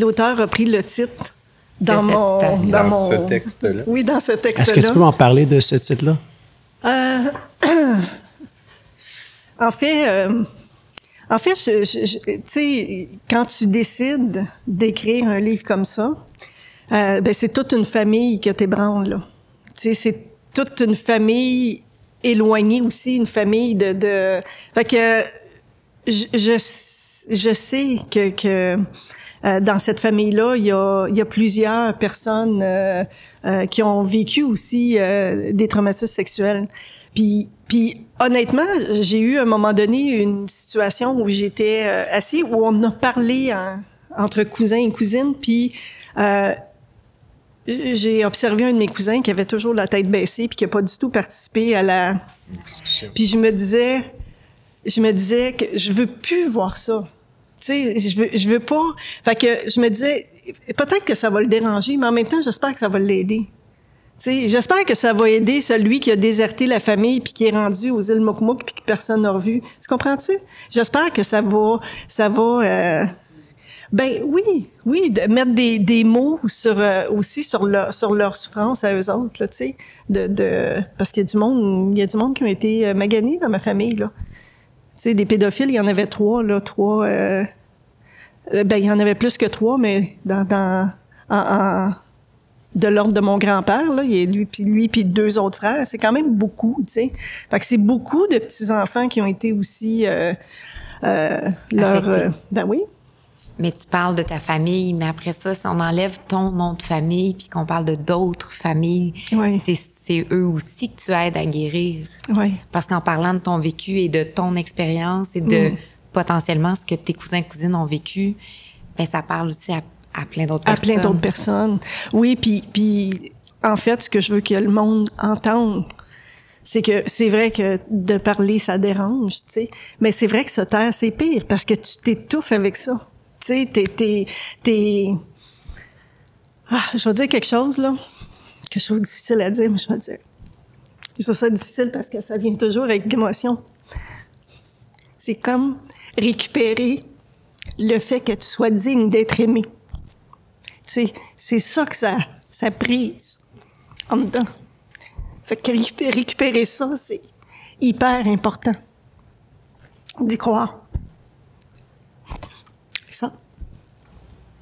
l'auteur a pris le titre dans ce texte-là. Oui, dans ce texte-là. Est-ce que tu peux m'en parler de ce titre-là? En fait, tu sais, quand tu décides d'écrire un livre comme ça, c'est toute une famille que t'ébranles, là. Tu sais, c'est toute une famille éloignée aussi, une famille de... Fait que je sais que dans cette famille-là, il y a plusieurs personnes qui ont vécu aussi des traumatismes sexuels. Puis honnêtement, j'ai eu à un moment donné une situation où j'étais assise, où on a parlé entre cousins et cousines, puis j'ai observé un de mes cousins qui avait toujours la tête baissée puis qui n'a pas du tout participé à la discussion. Puis je me disais que je veux plus voir ça. Tu sais, je veux pas... Fait que je me disais, peut-être que ça va le déranger, mais en même temps, j'espère que ça va l'aider. Tu sais, j'espère que ça va aider celui qui a déserté la famille puis qui est rendu aux îles Mokmok puis que personne n'a revu. Tu comprends-tu? J'espère que ça va oui, de mettre des mots sur aussi sur leur souffrance à eux autres, là, tu sais, parce qu'il y a du monde, qui ont été maganés dans ma famille, là. Tu sais, des pédophiles, il y en avait 3, là, 3... il y en avait plus que 3, mais de l'ordre de mon grand-père, là, il y a lui puis 2 autres frères, c'est quand même beaucoup, tu sais. Fait que c'est beaucoup de petits-enfants qui ont été aussi... oui. Mais tu parles de ta famille, mais après ça, si on enlève ton nom de famille puis qu'on parle de d'autres familles, c'est eux aussi que tu aides à guérir. Oui. Parce qu'en parlant de ton vécu et de ton expérience et de potentiellement ce que tes cousins et cousines ont vécu, ben ça parle aussi à plein d'autres personnes. À plein d'autres personnes. Oui, puis en fait, ce que je veux que le monde entende, c'est que c'est vrai que de parler, ça dérange, tu sais, mais c'est vrai que se taire, c'est pire parce que tu t'étouffes avec ça. Tu sais, je vais dire quelque chose, là, que je trouve difficile à dire, mais je vais dire. Je trouve ça difficile parce que ça vient toujours avec l'émotion. C'est comme récupérer le fait que tu sois digne d'être aimé. Tu sais, c'est ça que ça brise en dedans. Fait que récupérer ça, c'est hyper important d'y croire. Ça.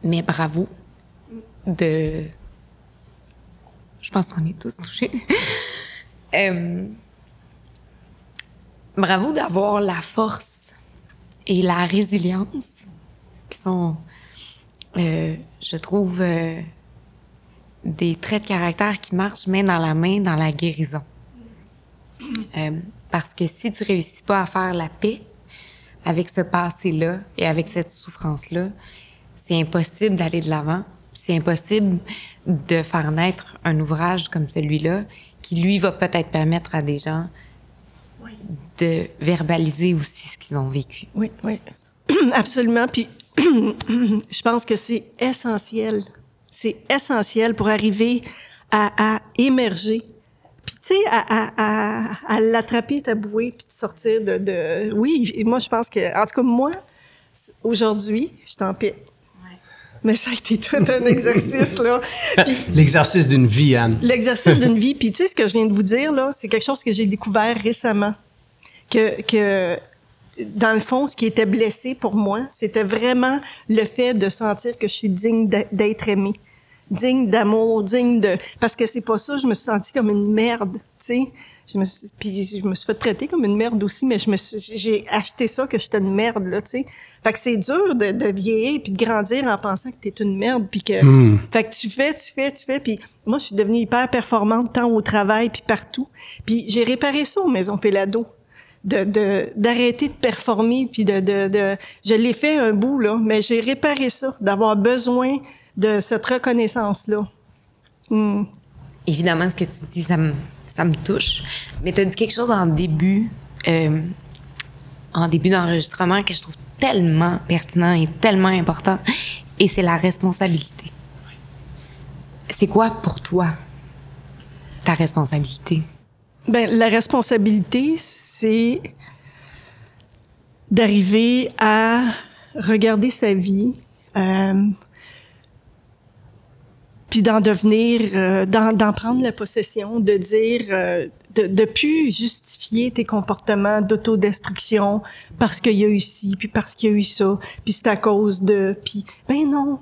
Mais bravo. Je pense qu'on est tous touchés. Bravo d'avoir la force et la résilience qui sont je trouve des traits de caractère qui marchent main dans la main dans la guérison. Parce que si tu réussis pas à faire la paix avec ce passé-là et avec cette souffrance-là, c'est impossible d'aller de l'avant. C'est impossible de faire naître un ouvrage comme celui-là qui, lui, va peut-être permettre à des gens de verbaliser aussi ce qu'ils ont vécu. Oui, oui, absolument. Puis je pense que c'est essentiel. C'est essentiel pour arriver à émerger. Puis, tu sais, à l'attraper, ta bouée, puis de sortir de... Oui, et moi, je pense que... En tout cas, moi, aujourd'hui, je suis en paix. Ouais. Mais ça a été tout un exercice, là. L'exercice d'une vie, Anne. L'exercice d'une vie. Puis, tu sais, ce que je viens de vous dire, là, c'est quelque chose que j'ai découvert récemment. Que dans le fond, ce qui était blessé pour moi, c'était vraiment le fait de sentir que je suis digne d'être aimée, digne d'amour, digne de... Parce que c'est pas ça, je me suis sentie comme une merde, tu sais. Puis je me suis fait traiter comme une merde aussi, mais j'ai acheté ça que j'étais une merde, là, tu sais. Fait que c'est dur de vieillir puis de grandir en pensant que t'es une merde, puis que... Mmh. Fait que tu fais, puis moi, je suis devenue hyper performante tant au travail puis partout. Puis j'ai réparé ça aux Maisons Péladeau. D'arrêter de performer, puis je l'ai fait un bout, là, mais j'ai réparé ça, d'avoir besoin de cette reconnaissance-là. Mm. Évidemment, ce que tu dis, ça me touche, mais tu as dit quelque chose en début d'enregistrement que je trouve tellement pertinent et tellement important, et c'est la responsabilité. C'est quoi pour toi ta responsabilité? Bien, la responsabilité, c'est d'arriver à regarder sa vie, puis d'en devenir, d'en prendre la possession, de dire, de plus justifier tes comportements d'autodestruction parce qu'il y a eu ci, puis parce qu'il y a eu ça, puis c'est à cause de, puis ben non,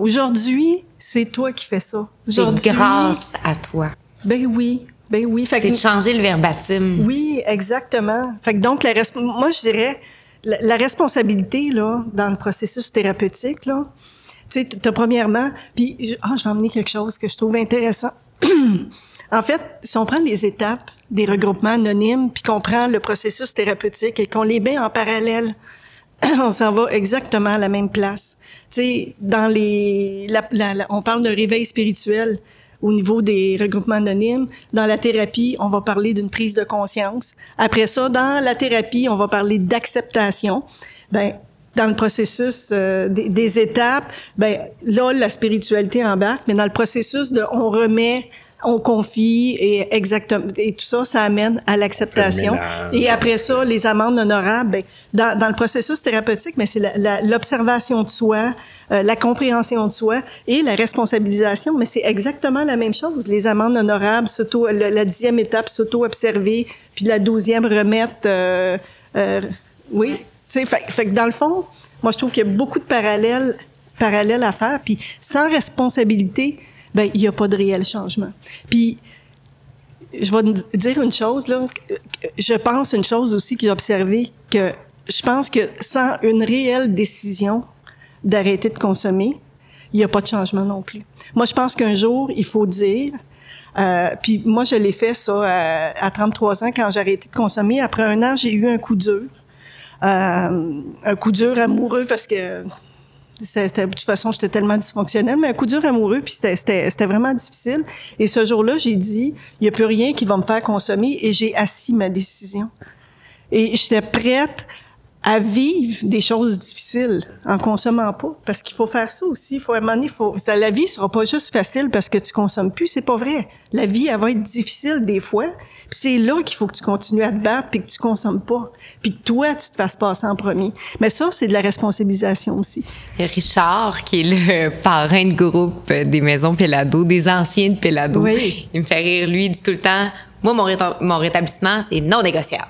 aujourd'hui, c'est toi qui fais ça. C'est grâce à toi. Ben oui. Ben oui, fait que... C'est de changer le verbatim. Oui, exactement. Fait que donc, moi, je dirais, la responsabilité, là, dans le processus thérapeutique, là, tu sais, t'as premièrement... Puis, je vais emmener quelque chose que je trouve intéressant. En fait, si on prend les étapes des regroupements anonymes, puis qu'on prend le processus thérapeutique et qu'on les met en parallèle, on s'en va exactement à la même place. Tu sais, dans les... on parle d'un réveil spirituel. Au niveau des regroupements anonymes, dans la thérapie, on va parler d'une prise de conscience. Après ça, dans la thérapie, on va parler d'acceptation. Ben, dans le processus des étapes, ben là, la spiritualité embarque, mais dans le processus de on remet, on confie et exactement et tout ça, ça amène à l'acceptation. Et après ça, les amendes honorables. Ben, dans le processus thérapeutique, mais c'est l'observation de soi. La compréhension de soi et la responsabilisation, mais c'est exactement la même chose. Les amendes honorables, la 10e étape, s'auto-observer, puis la 12e, remettre... oui, tu sais, fait que dans le fond, moi, je trouve qu'il y a beaucoup de parallèles à faire, puis sans responsabilité, ben il n'y a pas de réel changement. Puis, je vais dire une chose, là, je pense une chose aussi que j'ai observée, que je pense que sans une réelle décision d'arrêter de consommer, il n'y a pas de changement non plus. Moi, je pense qu'un jour, il faut dire, puis moi, je l'ai fait ça à 33 ans quand j'ai arrêté de consommer. Après un an, j'ai eu un coup dur amoureux parce que de toute façon, j'étais tellement dysfonctionnelle, mais un coup dur amoureux, puis c'était vraiment difficile. Et ce jour-là, j'ai dit, il n'y a plus rien qui va me faire consommer et j'ai assis ma décision. Et j'étais prête à vivre des choses difficiles en consommant pas, parce qu'il faut faire ça aussi. Il faut à un moment donné, la vie sera pas juste facile parce que tu consommes plus, c'est pas vrai. La vie, elle va être difficile des fois, puis c'est là qu'il faut que tu continues à te battre puis que tu consommes pas, puis que toi, tu te fasses passer en premier. Mais ça, c'est de la responsabilisation aussi. Richard, qui est le parrain de groupe des Maisons Péladeau, des anciens de Péladeau, oui. Il me fait rire, lui, il dit tout le temps... Moi, mon rétablissement, c'est non négociable.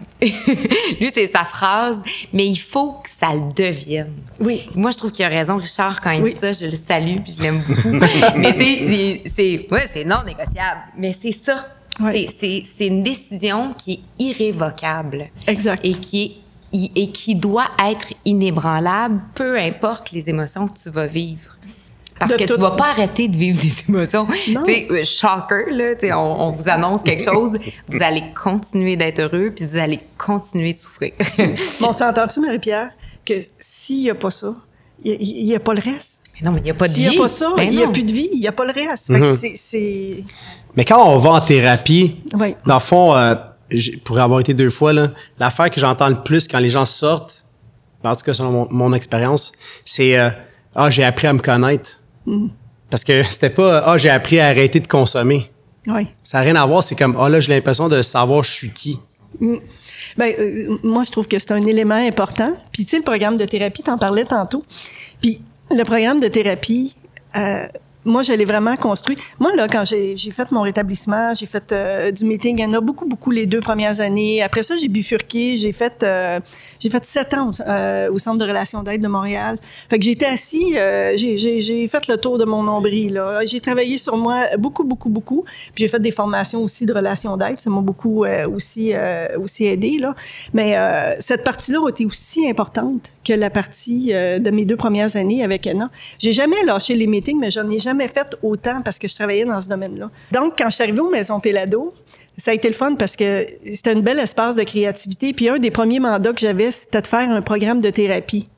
Lui, c'est sa phrase, mais il faut que ça le devienne. Oui. Moi, je trouve qu'il a raison, Richard, quand il oui. dit ça. Je le salue, puis je l'aime beaucoup. Mais tu sais, c'est non négociable. Mais c'est ça. Oui. C'est une décision qui est irrévocable. Exact. Et qui est et qui doit être inébranlable, peu importe les émotions que tu vas vivre. Parce que tu vas pas arrêter de vivre des émotions. T'sais, shocker, là, t'sais, on vous annonce quelque chose, vous allez continuer d'être heureux, puis vous allez continuer de souffrir. On s'entend-tu, Marie-Pierre, que s'il n'y a pas ça, il n'y a pas le reste? Mais non, mais il n'y a pas de vie. S'il n'y a pas ça, il n'y a plus de vie, il n'y a pas le reste. Fait que c'est... Mais quand on va en thérapie, dans le fond, pour avoir été 2 fois, l'affaire que j'entends le plus quand les gens sortent, en tout cas selon mon expérience, c'est « Ah, j'ai appris à me connaître ». Parce que c'était pas « Ah, j'ai appris à arrêter de consommer ». Oui. Ça n'a rien à voir, c'est comme « Ah, là, j'ai l'impression de savoir je suis qui ». Bien, moi, je trouve que c'est un élément important. Puis, tu sais, le programme de thérapie, t'en parlais tantôt. Puis, le programme de thérapie, moi, je l'ai vraiment construit. Moi, là, quand j'ai fait mon rétablissement, j'ai fait du meeting, il y en a beaucoup les 2 premières années. Après ça, j'ai bifurqué, j'ai fait 7 ans au Centre de relations d'aide de Montréal. Fait que j'étais assis, j'ai fait le tour de mon nombril, là. J'ai travaillé sur moi beaucoup. Puis j'ai fait des formations aussi de relations d'aide. Ça m'a beaucoup aussi aidé, là. Mais cette partie-là a été aussi importante que la partie de mes 2 premières années avec Anna. J'ai jamais lâché les meetings, mais j'en ai jamais fait autant parce que je travaillais dans ce domaine-là. Donc, quand je suis arrivée aux Maisons Péladeau, ça a été le fun parce que c'était un bel espace de créativité. Puis un des premiers mandats que j'avais, c'était de faire un programme de thérapie.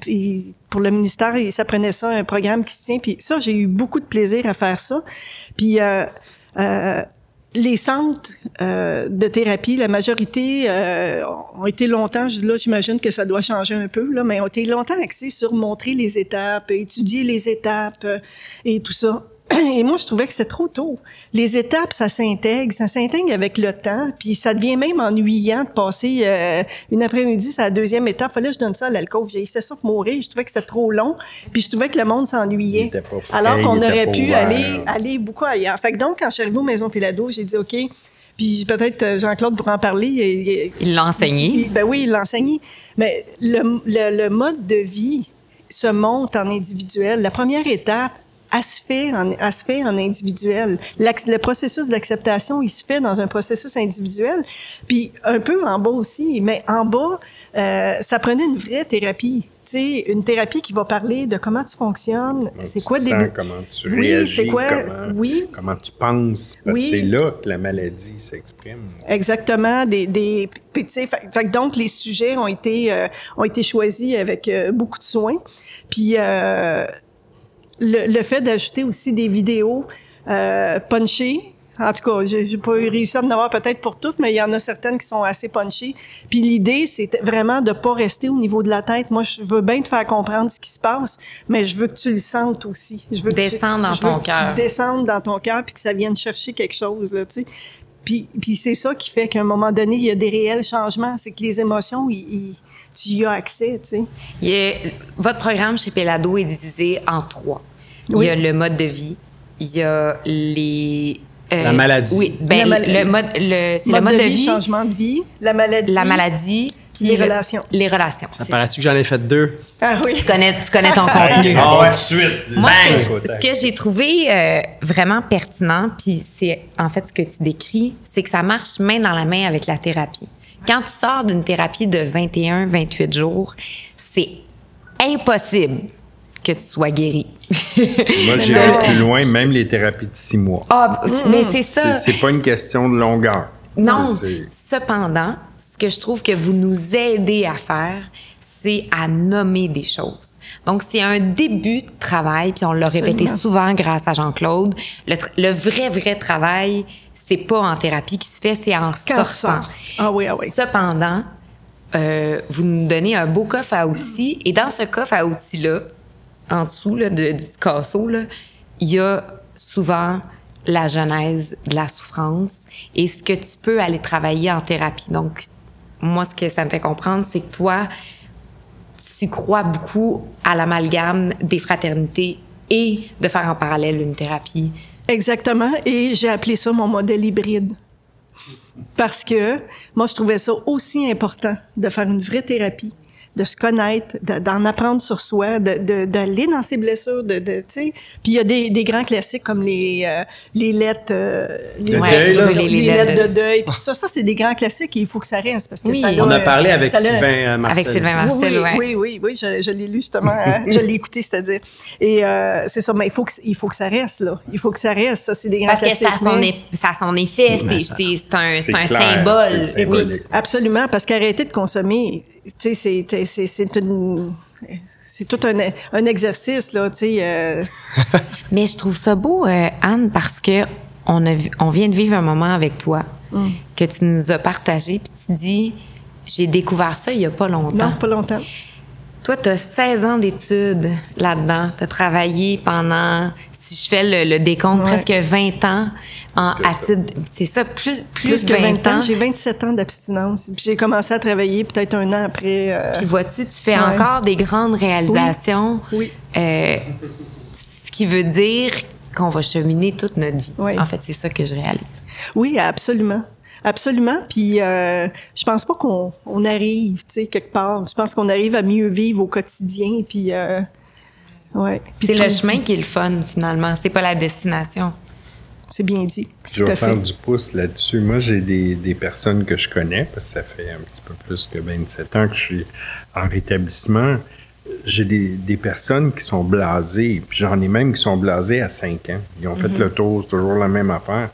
Puis pour le ministère, ça prenait ça, un programme qui se tient. Puis ça, j'ai eu beaucoup de plaisir à faire ça. Puis les centres de thérapie, la majorité ont été longtemps, là j'imagine que ça doit changer un peu, là, mais ont été longtemps axés sur montrer les étapes, étudier les étapes et tout ça. Et moi, je trouvais que c'était trop tôt. Les étapes, ça s'intègre avec le temps, puis ça devient même ennuyant de passer une après-midi sur la 2e étape. Fallait que je donne ça à l'alcool. J'ai essayé ça pour mourir. Je trouvais que c'était trop long, puis je trouvais que le monde s'ennuyait, alors qu'on aurait pu aller beaucoup ailleurs. Fait que donc, quand je suis arrivée aux Maisons Péladeau, j'ai dit « OK ». Puis peut-être Jean-Claude pourra en parler. Il l'a enseigné. Ben oui, il l'a enseigné. Mais le mode de vie se monte en individuel. La première étape, elle se fait en individuel. Le processus d'acceptation, il se fait dans un processus individuel, puis un peu en bas aussi. Mais en bas, ça prenait une vraie thérapie. Tu sais, une thérapie qui va parler de comment tu fonctionnes, c'est quoi des... Comment tu réagis, c'est quoi... comment tu penses, parce que c'est là que la maladie s'exprime. Exactement, tu sais, donc les sujets ont été choisis avec beaucoup de soin, puis... Le fait d'ajouter aussi des vidéos punchées, en tout cas, j'ai pas réussi à en avoir peut-être pour toutes, mais il y en a certaines qui sont assez punchées. Puis l'idée, c'est vraiment de pas rester au niveau de la tête. Moi, je veux bien te faire comprendre ce qui se passe, mais je veux que tu le sentes aussi. Je veux descendre dans ton cœur. Descendre dans ton cœur, puis que ça vienne chercher quelque chose, là, tu sais. Puis c'est ça qui fait qu'à un moment donné, il y a des réels changements. C'est que les émotions, tu y as accès, tu sais. Votre programme chez Péladeau est divisé en 3. Oui. Il y a le mode de vie, il y a les... la maladie. Oui, ben, le mode de vie, changement de vie, la maladie puis les relations. Les relations. Ça paraît-tu que j'en ai fait 2? Ah oui. Tu connais ton contenu. Ah ouais, tout de suite. Moi, ce que j'ai trouvé vraiment pertinent, puis c'est en fait ce que tu décris, c'est que ça marche main dans la main avec la thérapie. Quand tu sors d'une thérapie de 21-28 jours, c'est impossible que tu sois guéri. Moi, j'irais plus loin, même les thérapies de 6 mois. Ah, mais c'est ça. C'est pas une question de longueur. Non. Cependant, ce que je trouve que vous nous aidez à faire, c'est à nommer des choses. Donc, c'est un début de travail, puis on l'a répété souvent grâce à Jean-Claude. Le vrai travail, c'est pas en thérapie qui se fait, c'est en sortant. Ah oui. Cependant, vous nous donnez un beau coffre à outils, et dans ce coffre à outils-là, en dessous là, du casseau, il y a souvent la genèse de la souffrance et ce que tu peux aller travailler en thérapie. Donc, moi, ce que ça me fait comprendre, c'est que toi, tu crois beaucoup à l'amalgame des fraternités et de faire en parallèle une thérapie. Exactement, et j'ai appelé ça mon modèle hybride. Parce que moi, je trouvais ça aussi important de faire une vraie thérapie, de se connaître, d'en apprendre sur soi, d'aller dans ses blessures, tu sais. Puis il y a des grands classiques comme les lettres de deuil. Puis ça, c'est des grands classiques et il faut que ça reste parce que oui. Ça on a parlé avec Sylvain Marcel. Avec Sylvain Marcel, oui, je l'ai lu justement, hein, je l'ai écouté, c'est-à-dire. Et c'est ça, mais il faut que ça reste là. Il faut que ça reste. Ça, c'est des grands classiques. Parce que ça a son effet. C'est un symbole. Oui, absolument. Parce qu'arrêter de consommer, tu sais, c'est tout un exercice, là, tu sais. Mais je trouve ça beau, Anne, parce que on vient de vivre un moment avec toi que tu nous as partagé, puis tu dis, j'ai découvert ça il n'y a pas longtemps. Non, pas longtemps. Toi, tu as 16 ans d'études là-dedans. Tu as travaillé pendant, si je fais le décompte, presque 20 ans. C'est ça, plus que 20 ans. J'ai 27 ans d'abstinence. Puis j'ai commencé à travailler peut-être un an après. Puis vois-tu, tu fais encore des grandes réalisations. Oui. Ce qui veut dire qu'on va cheminer toute notre vie. Oui. En fait, c'est ça que je réalise. Oui, absolument. Absolument. Puis je pense pas qu'on arrive, tu sais, quelque part. Je pense qu'on arrive à mieux vivre au quotidien. Puis, ouais. C'est le chemin qui est le fun, finalement. C'est pas la destination. C'est bien dit. Je vais faire du pouce là-dessus. Moi, j'ai des personnes que je connais, parce que ça fait un petit peu plus que 27 ans que je suis en rétablissement. J'ai des personnes qui sont blasées, puis j'en ai même qui sont blasées à 5 ans. Ils ont fait le tour, c'est toujours la même affaire.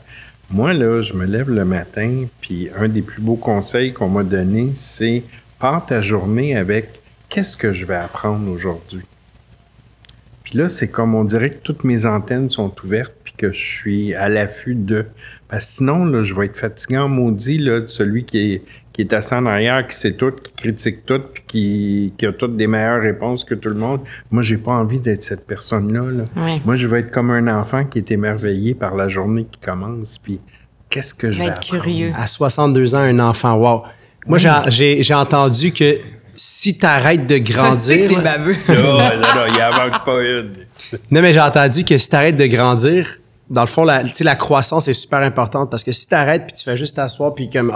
Moi, là, je me lève le matin, puis un des plus beaux conseils qu'on m'a donné, c'est « Pars ta journée avec « Qu'est-ce que je vais apprendre aujourd'hui? » Puis là, c'est comme on dirait que toutes mes antennes sont ouvertes, puis que je suis à l'affût de... Parce que sinon, là, je vais être fatiguant, maudit, là, de celui qui est assis en arrière, qui sait tout, qui critique tout, puis qui a toutes des meilleures réponses que tout le monde. Moi, j'ai pas envie d'être cette personne-là. Là. Oui. Moi, je vais être comme un enfant qui est émerveillé par la journée qui commence, puis qu'est-ce que je vais être curieux. À 62 ans, un enfant, wow! Moi, j'ai entendu que si t'arrêtes de grandir... T'es baveux. Non, il n'y en manque pas une. Non, mais j'ai entendu que si t'arrêtes de grandir, dans le fond, la croissance est super importante, parce que si t'arrêtes, puis tu fais juste t'asseoir, puis comme...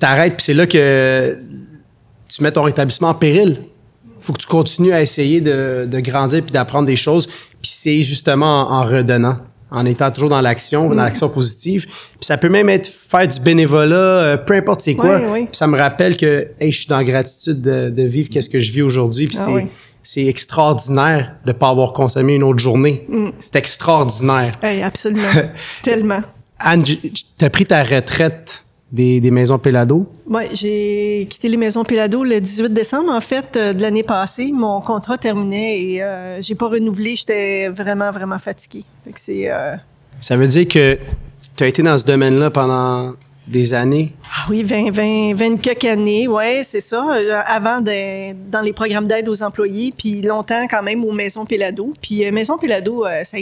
T'arrêtes, puis c'est là que tu mets ton rétablissement en péril. Faut que tu continues à essayer de grandir puis d'apprendre des choses. Puis c'est justement en redonnant, en étant toujours dans l'action positive. Puis ça peut même être faire du bénévolat, peu importe c'est quoi. Oui, oui. Puis ça me rappelle que je suis dans la gratitude de vivre qu'est-ce que je vis aujourd'hui. Puis c'est extraordinaire de ne pas avoir consommé une autre journée. Mm. C'est extraordinaire. Hey, absolument. Tellement. Anne, t'as pris ta retraite des Maisons Péladeau? Oui, j'ai quitté les Maisons Péladeau le 18 décembre, en fait, de l'année passée. Mon contrat terminait et j'ai pas renouvelé. J'étais vraiment, vraiment fatiguée. Fait que ça veut dire que tu as été dans ce domaine-là pendant des années? Ah oui, 20 quelques années, oui, c'est ça. Avant, dans les programmes d'aide aux employés, puis longtemps quand même aux Maisons Péladeau. Puis Maisons Péladeau, ça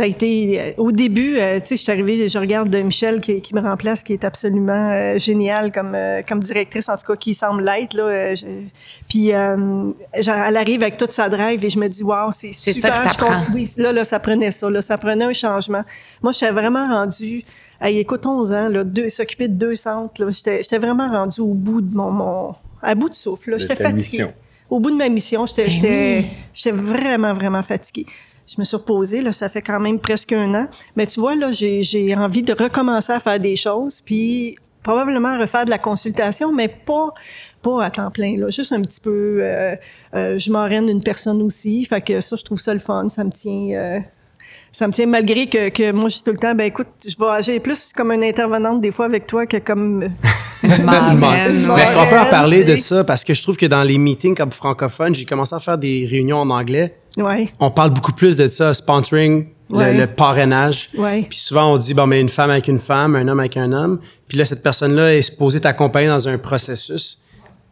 a été... au début, tu sais, je suis arrivée, je regarde Michel qui me remplace, qui est absolument géniale comme directrice, en tout cas, qui semble l'être, là. Puis, elle arrive avec toute sa drive et je me dis, wow, c'est super. C'est ça que ça prend. Oui, là, ça prenait ça, là, ça prenait un changement. Moi, je suis vraiment rendue, écoute, 11 ans, là, s'occuper de 2 centres, là, j'étais vraiment rendue au bout de à bout de souffle, là, j'étais fatiguée. Au bout de ma mission, j'étais vraiment, vraiment fatiguée. Je me suis reposée, là, ça fait quand même presque un an. Mais tu vois, là, j'ai envie de recommencer à faire des choses, puis probablement refaire de la consultation, mais pas à temps plein, là, juste un petit peu. Je m'orène une personne aussi, fait que ça, je trouve ça le fun, ça me tient... Ça me tient, malgré que moi, je dis tout le temps, ben écoute, je vais agir plus comme une intervenante des fois avec toi que comme... Est-ce qu'on peut en parler de ça? Parce que je trouve que dans les meetings comme francophones, j'ai commencé à faire des réunions en anglais. Ouais. On parle beaucoup plus de ça, sponsoring, le parrainage. Ouais. Puis souvent, on dit, bon, mais une femme avec une femme, un homme avec un homme. Puis là, cette personne-là est supposée t'accompagner dans un processus.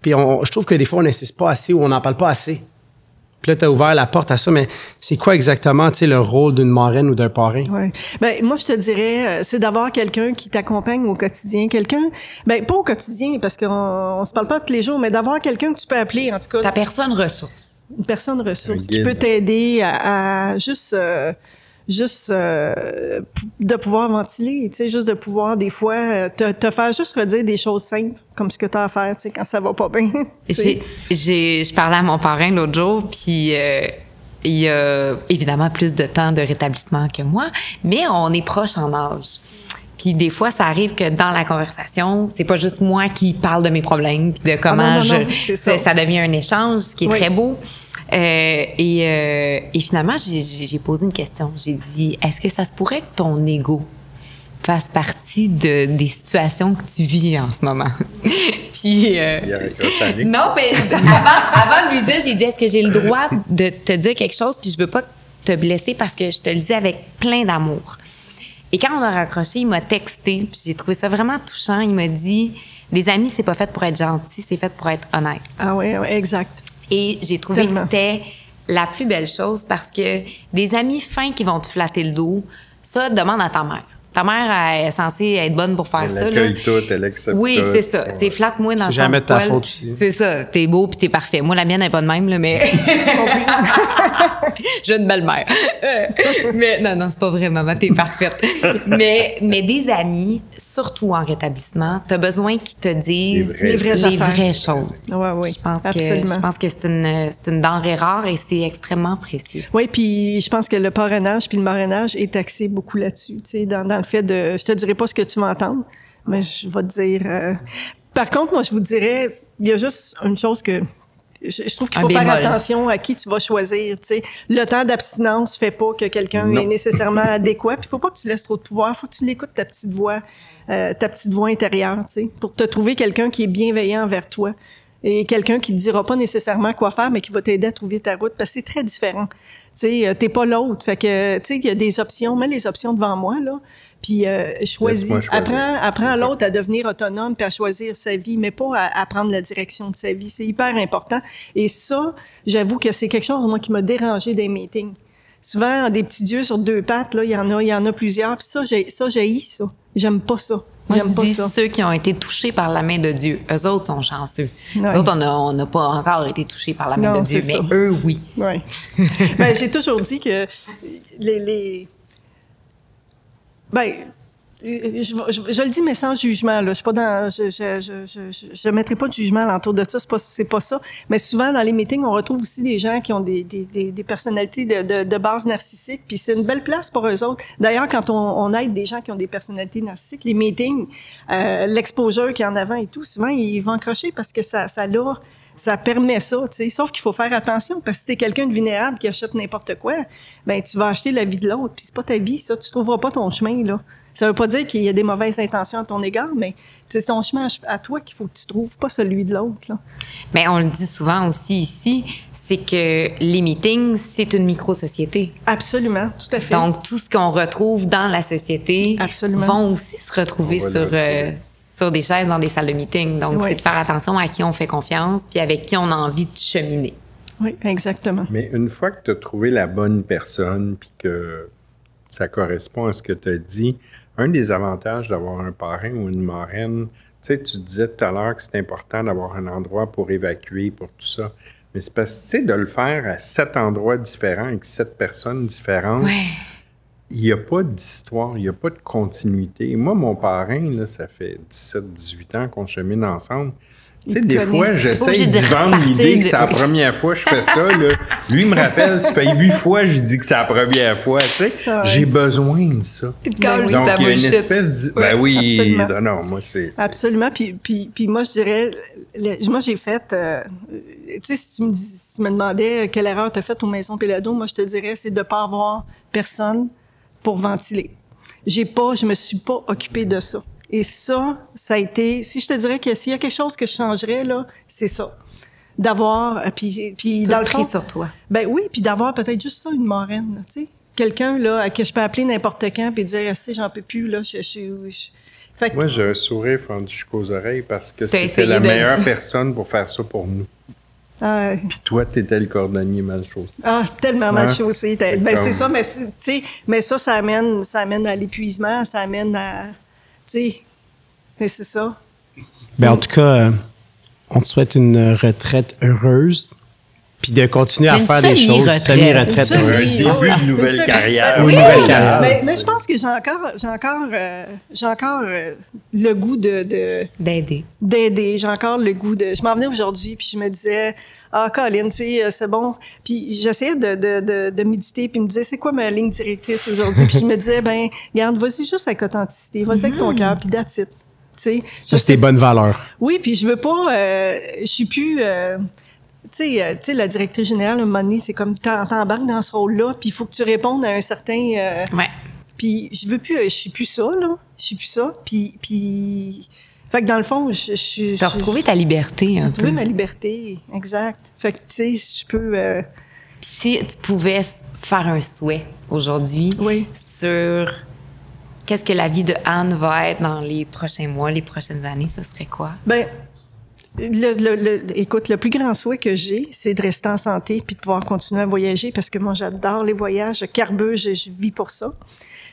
Puis je trouve que des fois, on n'insiste pas assez ou on n'en parle pas assez. Puis là, tu as ouvert la porte à ça, mais c'est quoi exactement, tu sais, le rôle d'une marraine ou d'un parrain? Oui. Bien, moi, je te dirais, c'est d'avoir quelqu'un qui t'accompagne au quotidien. Quelqu'un, bien, pas au quotidien, parce qu'on se parle pas tous les jours, mais d'avoir quelqu'un que tu peux appeler, en tout cas. Ta personne ressource. Une personne ressource qui peut t'aider à juste... juste de pouvoir ventiler, tu sais, juste de pouvoir des fois te faire juste redire des choses simples comme ce que tu as à faire, tu sais, quand ça va pas bien. Je parlais à mon parrain l'autre jour, puis il a évidemment plus de temps de rétablissement que moi, mais on est proche en âge. Puis des fois, ça arrive que dans la conversation, c'est pas juste moi qui parle de mes problèmes, puis de comment ça devient un échange, ce qui est très beau. Et finalement, j'ai posé une question. J'ai dit, est-ce que ça se pourrait que ton ego fasse partie des situations que tu vis en ce moment? Puis, non, mais avant de lui dire, j'ai dit, est-ce que j'ai le droit de te dire quelque chose, puis je veux pas te blesser parce que je te le dis avec plein d'amour. Et quand on a raccroché, il m'a texté, puis j'ai trouvé ça vraiment touchant. Il m'a dit, les amis, c'est pas fait pour être gentil, c'est fait pour être honnête. Ah oui, ouais, exact. Et j'ai trouvé que c'était la plus belle chose parce que des amis fins qui vont te flatter le dos, ça, demande à ta mère. Ta mère est censée être bonne pour faire ça. Elle accueille tout, elle accepte. Oui, c'est ça. Ouais. Flatte-moi dans le sens. C'est jamais ta faute aussi. C'est ça. T'es beau puis t'es parfait. Moi, la mienne n'est pas de même, là, mais. J'ai une belle-mère. Mais non, c'est pas vrai, maman, t'es parfaite. mais des amis, surtout en rétablissement, t'as besoin qu'ils te disent les vraies choses. Oui, oui. Je pense que c'est une denrée rare et c'est extrêmement précieux. Oui, puis je pense que le parrainage puis le marrainage est axé beaucoup là-dessus, tu sais, dans le fait de, je te dirai pas ce que tu vas entendre, mais je vais te dire. Par contre, moi, je vous dirais, il y a juste une chose que je trouve qu'il faut faire attention à qui tu vas choisir. T'sais. Le temps d'abstinence fait pas que quelqu'un est nécessairement adéquat. Puis il faut pas que tu laisses trop de pouvoir. Il faut que tu l'écoutes, ta petite voix intérieure, t'sais, pour te trouver quelqu'un qui est bienveillant envers toi et quelqu'un qui te dira pas nécessairement quoi faire, mais qui va t'aider à trouver ta route, parce que c'est très différent. Tu sais, t'es pas l'autre. Fait que, tu sais, il y a des options, mets les options devant moi, là. Puis, choisis. Apprends l'autre à devenir autonome puis à choisir sa vie, mais pas à prendre la direction de sa vie. C'est hyper important. Et ça, j'avoue que c'est quelque chose, moi, qui m'a dérangé des meetings. Souvent, des petits dieux sur deux pattes, là, il y en a plusieurs. Puis ça, j'haïs ça. J'aime pas ça. Moi, je dis ceux qui ont été touchés par la main de Dieu. Eux autres sont chanceux. Ouais. Nous autres, on n'a pas encore été touchés par la main de Dieu, mais ça. Eux, oui. Ouais. Ben, j'ai toujours dit que je le dis, mais sans jugement. Là. Je suis pas dans. Je mettrai pas de jugement alentour de ça. C'est pas ça. Mais souvent, dans les meetings, on retrouve aussi des gens qui ont des personnalités de base narcissique. Puis c'est une belle place pour eux autres. D'ailleurs, quand on aide des gens qui ont des personnalités narcissiques, les meetings, l'exposure qui est en avant et tout, souvent, ils vont accrocher parce que ça permet ça, tu sais. Sauf qu'il faut faire attention, parce que si t'es quelqu'un de vulnérable qui achète n'importe quoi, ben tu vas acheter la vie de l'autre, puis c'est pas ta vie, ça. Tu trouveras pas ton chemin, là. Ça veut pas dire qu'il y a des mauvaises intentions à ton égard, mais c'est ton chemin à toi qu'il faut que tu trouves, pas celui de l'autre, là. Bien, on le dit souvent aussi ici, c'est que les meetings, c'est une micro-société. Absolument, tout à fait. Donc, tout ce qu'on retrouve dans la société vont aussi se retrouver sur des chaises dans des salles de meeting. Donc, c'est de faire attention à qui on fait confiance puis avec qui on a envie de cheminer. Oui, exactement. Mais une fois que tu as trouvé la bonne personne puis que ça correspond à ce que tu as dit, un des avantages d'avoir un parrain ou une marraine, tu sais, tu disais tout à l'heure que c'est important d'avoir un endroit pour évacuer, pour tout ça. Mais c'est parce que, tu sais, de le faire à 7 endroits différents avec 7 personnes différentes, il n'y a pas d'histoire, il n'y a pas de continuité. Et moi, mon parrain, là, ça fait 17-18 ans qu'on chemine ensemble. Tu sais, des fois, j'essaie d'y vendre l'idée que c'est la première fois que je fais ça. Là. Lui, il me rappelle, ça fait 8 fois que je dis que c'est la première fois. Tu sais, j'ai besoin de ça. Donc, il y a une espèce de... Ben oui, absolument. Non, moi, c'est... Absolument. Puis moi, je dirais... Moi, j'ai fait... tu sais, si tu me demandais quelle erreur tu as faite aux Maisons Péladeau, moi, je te dirais, c'est de ne pas avoir personne pour ventiler. Je me suis pas occupée de ça. Et ça a été, si je te dirais que s'il y a quelque chose que je changerais, là, c'est ça. D'avoir, puis dans le fond, sur toi. Ben oui, puis d'avoir peut-être juste ça, une marraine, tu sais. Quelqu'un, là, que je peux appeler n'importe quand puis dire, ah, j'en peux plus, là, Fait que, moi, j'ai un sourire fendu jusqu'aux oreilles parce que c'était la meilleure personne pour faire ça pour nous. Puis toi, t'étais le cordonnier mal chaussé. Ah, tellement mal chaussé. Ben, c'est ça, mais, tu sais, mais ça amène à l'épuisement, ça amène à... Tu sais, c'est ça. Ben, en tout cas, on te souhaite une retraite heureuse. puis de continuer à faire des choses. Semi-retraite. Un début de nouvelle carrière. Oui, nouvelle carrière. Mais je pense que j'ai encore le goût de... D'aider. J'ai encore le goût de... Je m'en venais aujourd'hui, puis je me disais... Ah, Colin, tu sais, c'est bon. Puis j'essayais de méditer, puis me disais, c'est quoi ma ligne directrice aujourd'hui? Puis je me disais, ben, regarde, vas-y juste avec authenticité, vas-y avec ton cœur, puis that's it. T'sais, ça, c'est tes bonnes valeurs. Oui, puis je veux pas... je suis plus... Tu sais, la directrice générale, à un moment donné, c'est comme t'embarques dans ce rôle-là, puis il faut que tu répondes à un certain... ouais. Puis je veux plus... Je suis plus ça, là. Je suis plus ça, puis... Fait que dans le fond, je suis... T'as retrouvé ta liberté un peu. J'ai retrouvé ma liberté, exact. Fait que, tu sais, si je peux... Puis si tu pouvais faire un souhait aujourd'hui sur qu'est-ce que la vie de Anne va être dans les prochains mois, les prochaines années, ce serait quoi? Bien, écoute, le plus grand souhait que j'ai, c'est de rester en santé puis de pouvoir continuer à voyager parce que moi, j'adore les voyages. Je carbure, je vis pour ça.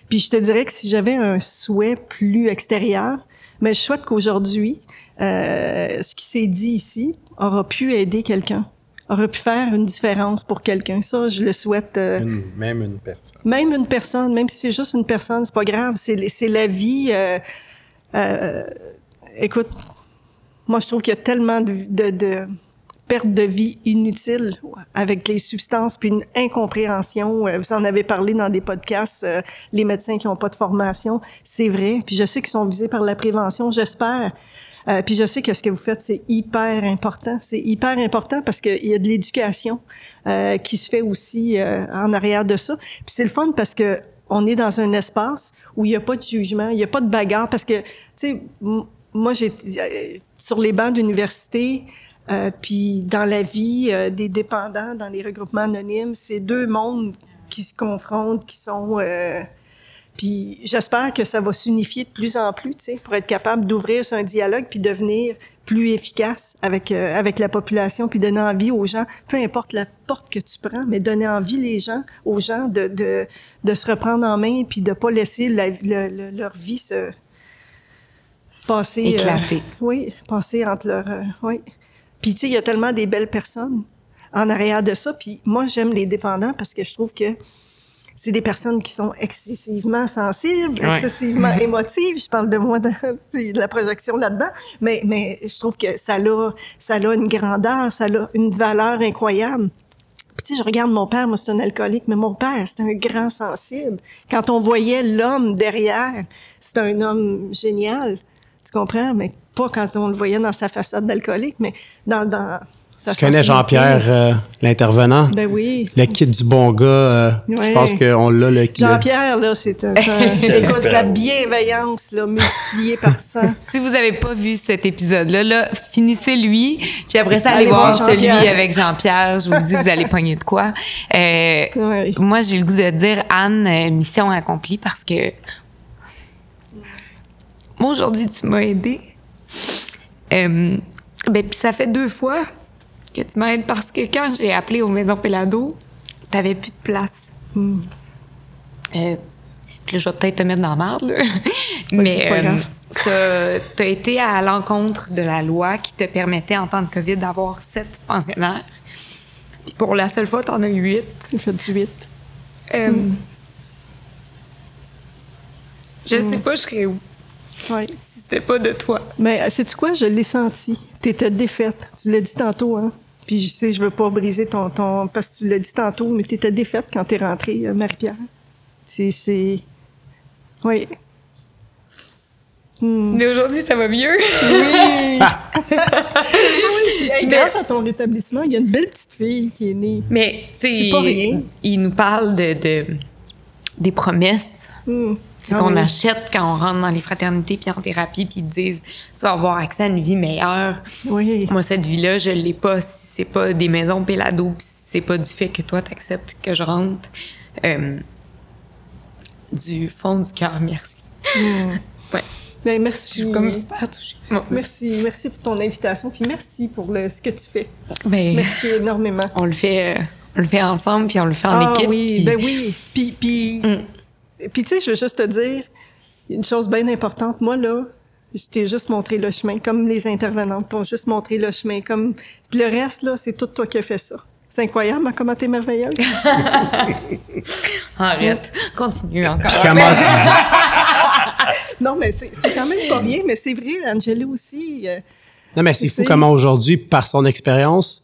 Puis je te dirais que si j'avais un souhait plus extérieur, mais je souhaite qu'aujourd'hui, ce qui s'est dit ici aura pu aider quelqu'un, aura pu faire une différence pour quelqu'un. Ça, je le souhaite. Même une personne. Même une personne, même si c'est juste une personne, c'est pas grave. C'est la vie. Écoute, moi, je trouve qu'il y a tellement de pertes de vie inutiles avec les substances, puis une incompréhension. Vous en avez parlé dans des podcasts, les médecins qui n'ont pas de formation, c'est vrai. Puis je sais qu'ils sont visés par la prévention, j'espère. Puis je sais que ce que vous faites, c'est hyper important. C'est hyper important parce qu'il y a de l'éducation qui se fait aussi en arrière de ça. Puis c'est le fun parce que on est dans un espace où il n'y a pas de jugement, il n'y a pas de bagarre. Parce que, tu sais, moi, j'ai sur les bancs d'université... puis dans la vie des dépendants, dans les regroupements anonymes, c'est deux mondes qui se confrontent, qui sont... puis j'espère que ça va s'unifier de plus en plus, tu sais, pour être capable d'ouvrir un dialogue puis devenir plus efficace avec la population puis donner envie aux gens, peu importe la porte que tu prends, mais donner envie aux gens de se reprendre en main puis de pas laisser leur vie se passer... Éclater. Oui, passer entre leurs... oui. Puis, tu sais, il y a tellement des belles personnes en arrière de ça. Puis moi, j'aime les dépendants parce que je trouve que c'est des personnes qui sont excessivement sensibles, excessivement émotives. Je parle de moi, de la projection là-dedans. Mais je trouve que ça a une grandeur, ça a une valeur incroyable. Puis, tu sais, je regarde mon père. Moi, c'est un alcoolique, mais mon père, c'est un grand sensible. Quand on voyait l'homme derrière, c'est un homme génial. Tu comprends? Mais pas quand on le voyait dans sa façade d'alcoolique, mais dans sa façade. Tu connais Jean-Pierre, l'intervenant? Ben oui. Le kit du bon gars, je pense qu'on l'a, le kit. Jean-Pierre, là, c'est un... écoute, la bienveillance, là, multipliée par 100. Si vous n'avez pas vu cet épisode-là, là, finissez-lui, puis après ça, allez voir celui avec Jean-Pierre. Je vous le dis, vous allez pogner de quoi. Moi, j'ai le goût de dire, Anne, mission accomplie, parce que... Moi, aujourd'hui, tu m'as aidée. Ben, puis ça fait deux fois que tu m'aides parce que quand j'ai appelé aux Maisons Péladeau, t'avais plus de place. Puis là, je vais peut-être te mettre dans la marde, là. Mais t'as été à l'encontre de la loi qui te permettait, en temps de COVID, d'avoir 7 pensionnaires. Puis pour la seule fois, t'en as 8. Il fait du 8. Je sais pas, je serais où? Oui. Si c'était pas de toi. Mais sais-tu quoi? Je l'ai senti. T'étais défaite. Tu l'as dit tantôt, hein? Puis, tu sais, je veux pas briser ton... Parce que tu l'as dit tantôt, mais t'étais défaite quand t'es rentrée, Marie-Pierre. C'est... Oui. Mais aujourd'hui, ça va mieux. Oui! Grâce à ton rétablissement, il y a une belle petite fille qui est née. Mais, tu sais, c'est pas rien. Il nous parle des promesses. C'est qu'on achète quand on rentre dans les fraternités puis en thérapie, puis ils disent « Tu vas avoir accès à une vie meilleure. » Oui. Moi, cette vie-là, je l'ai pas si c'est pas des Maisons Péladeau, puis si c'est pas du fait que toi, t'acceptes que je rentre. Du fond du cœur, merci. Ouais. Bien, merci. Je suis comme super touchée. Bon. Merci. Merci pour ton invitation, puis merci pour ce que tu fais. Bien, merci énormément. On le fait ensemble, puis on le fait en équipe. Oui, puis... Ben oui. Puis... Puis, tu sais, je veux juste te dire une chose bien importante. Moi, là, je t'ai juste montré le chemin, comme les intervenantes t'ont juste montré le chemin. Comme le reste, là, c'est tout toi qui as fait ça. C'est incroyable, comment t'es merveilleuse. Arrête, continue encore. Non, mais c'est quand même pas bien, mais c'est vrai, Angelo aussi. Non, mais c'est fou comment aujourd'hui, par son expérience,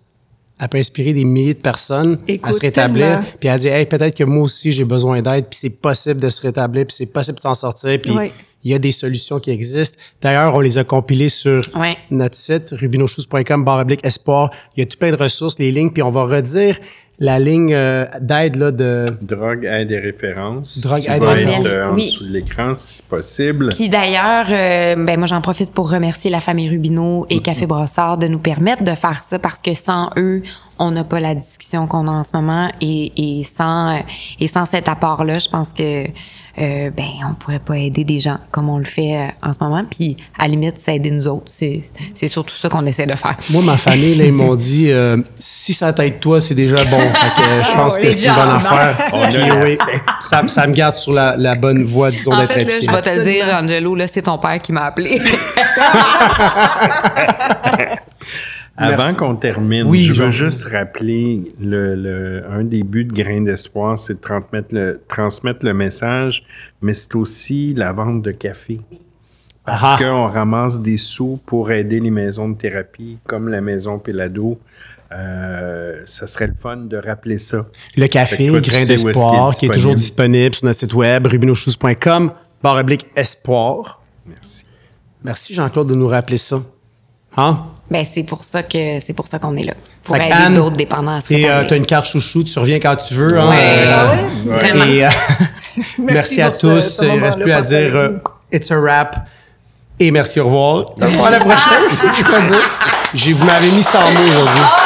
elle peut inspirer des milliers de personnes à se rétablir. Puis elle dit, hey, peut-être que moi aussi, j'ai besoin d'aide, puis c'est possible de se rétablir, puis c'est possible de s'en sortir, puis il y a des solutions qui existent. D'ailleurs, on les a compilées sur notre site, rubinoshoes.com/espoir. Il y a tout plein de ressources, les lignes, puis on va redire la ligne d'aide de... Drogue, aide et référence. Drogue, aide et référence. En dessous de l'écran, si possible. Puis d'ailleurs, ben moi, j'en profite pour remercier la famille Rubino et Café Brossard de nous permettre de faire ça, parce que sans eux, on n'a pas la discussion qu'on a en ce moment. Et sans cet apport-là, je pense que ben on pourrait pas aider des gens comme on le fait en ce moment. Puis à la limite, c'est aider nous autres. C'est surtout ça qu'on essaie de faire. Moi, ma famille, là, ils m'ont dit, si ça t'aide toi, c'est déjà bon. Fait que je pense que c'est une bonne affaire. Ça me garde sur la bonne voie, disons, d'être impliqué. En fait, là, je vais te le dire, Angelo, là, c'est ton père qui m'a appelé. Avant qu'on termine, je veux juste rappeler un des buts de Grains d'Espoir, c'est de transmettre le message, mais c'est aussi la vente de café. Parce qu'on ramasse des sous pour aider les maisons de thérapie, comme la Maison Péladeau. Ça serait le fun de rappeler ça. Le café Grain d'Espoir, qui est toujours disponible sur notre site web, rubinoshoes.com/espoir. Merci. Merci, Jean-Claude, de nous rappeler ça. Hein? Ben, c'est pour ça qu'on est là. Pour aider d'autres dépendants à se rétablir. Et tu as une carte chouchou, tu reviens quand tu veux. Hein? Vraiment. Et, merci à tous. Il ne reste plus à dire it's a wrap. Et merci, au revoir. À la prochaine. Je sais plus quoi dire. Vous m'avez mis 100 mots aujourd'hui.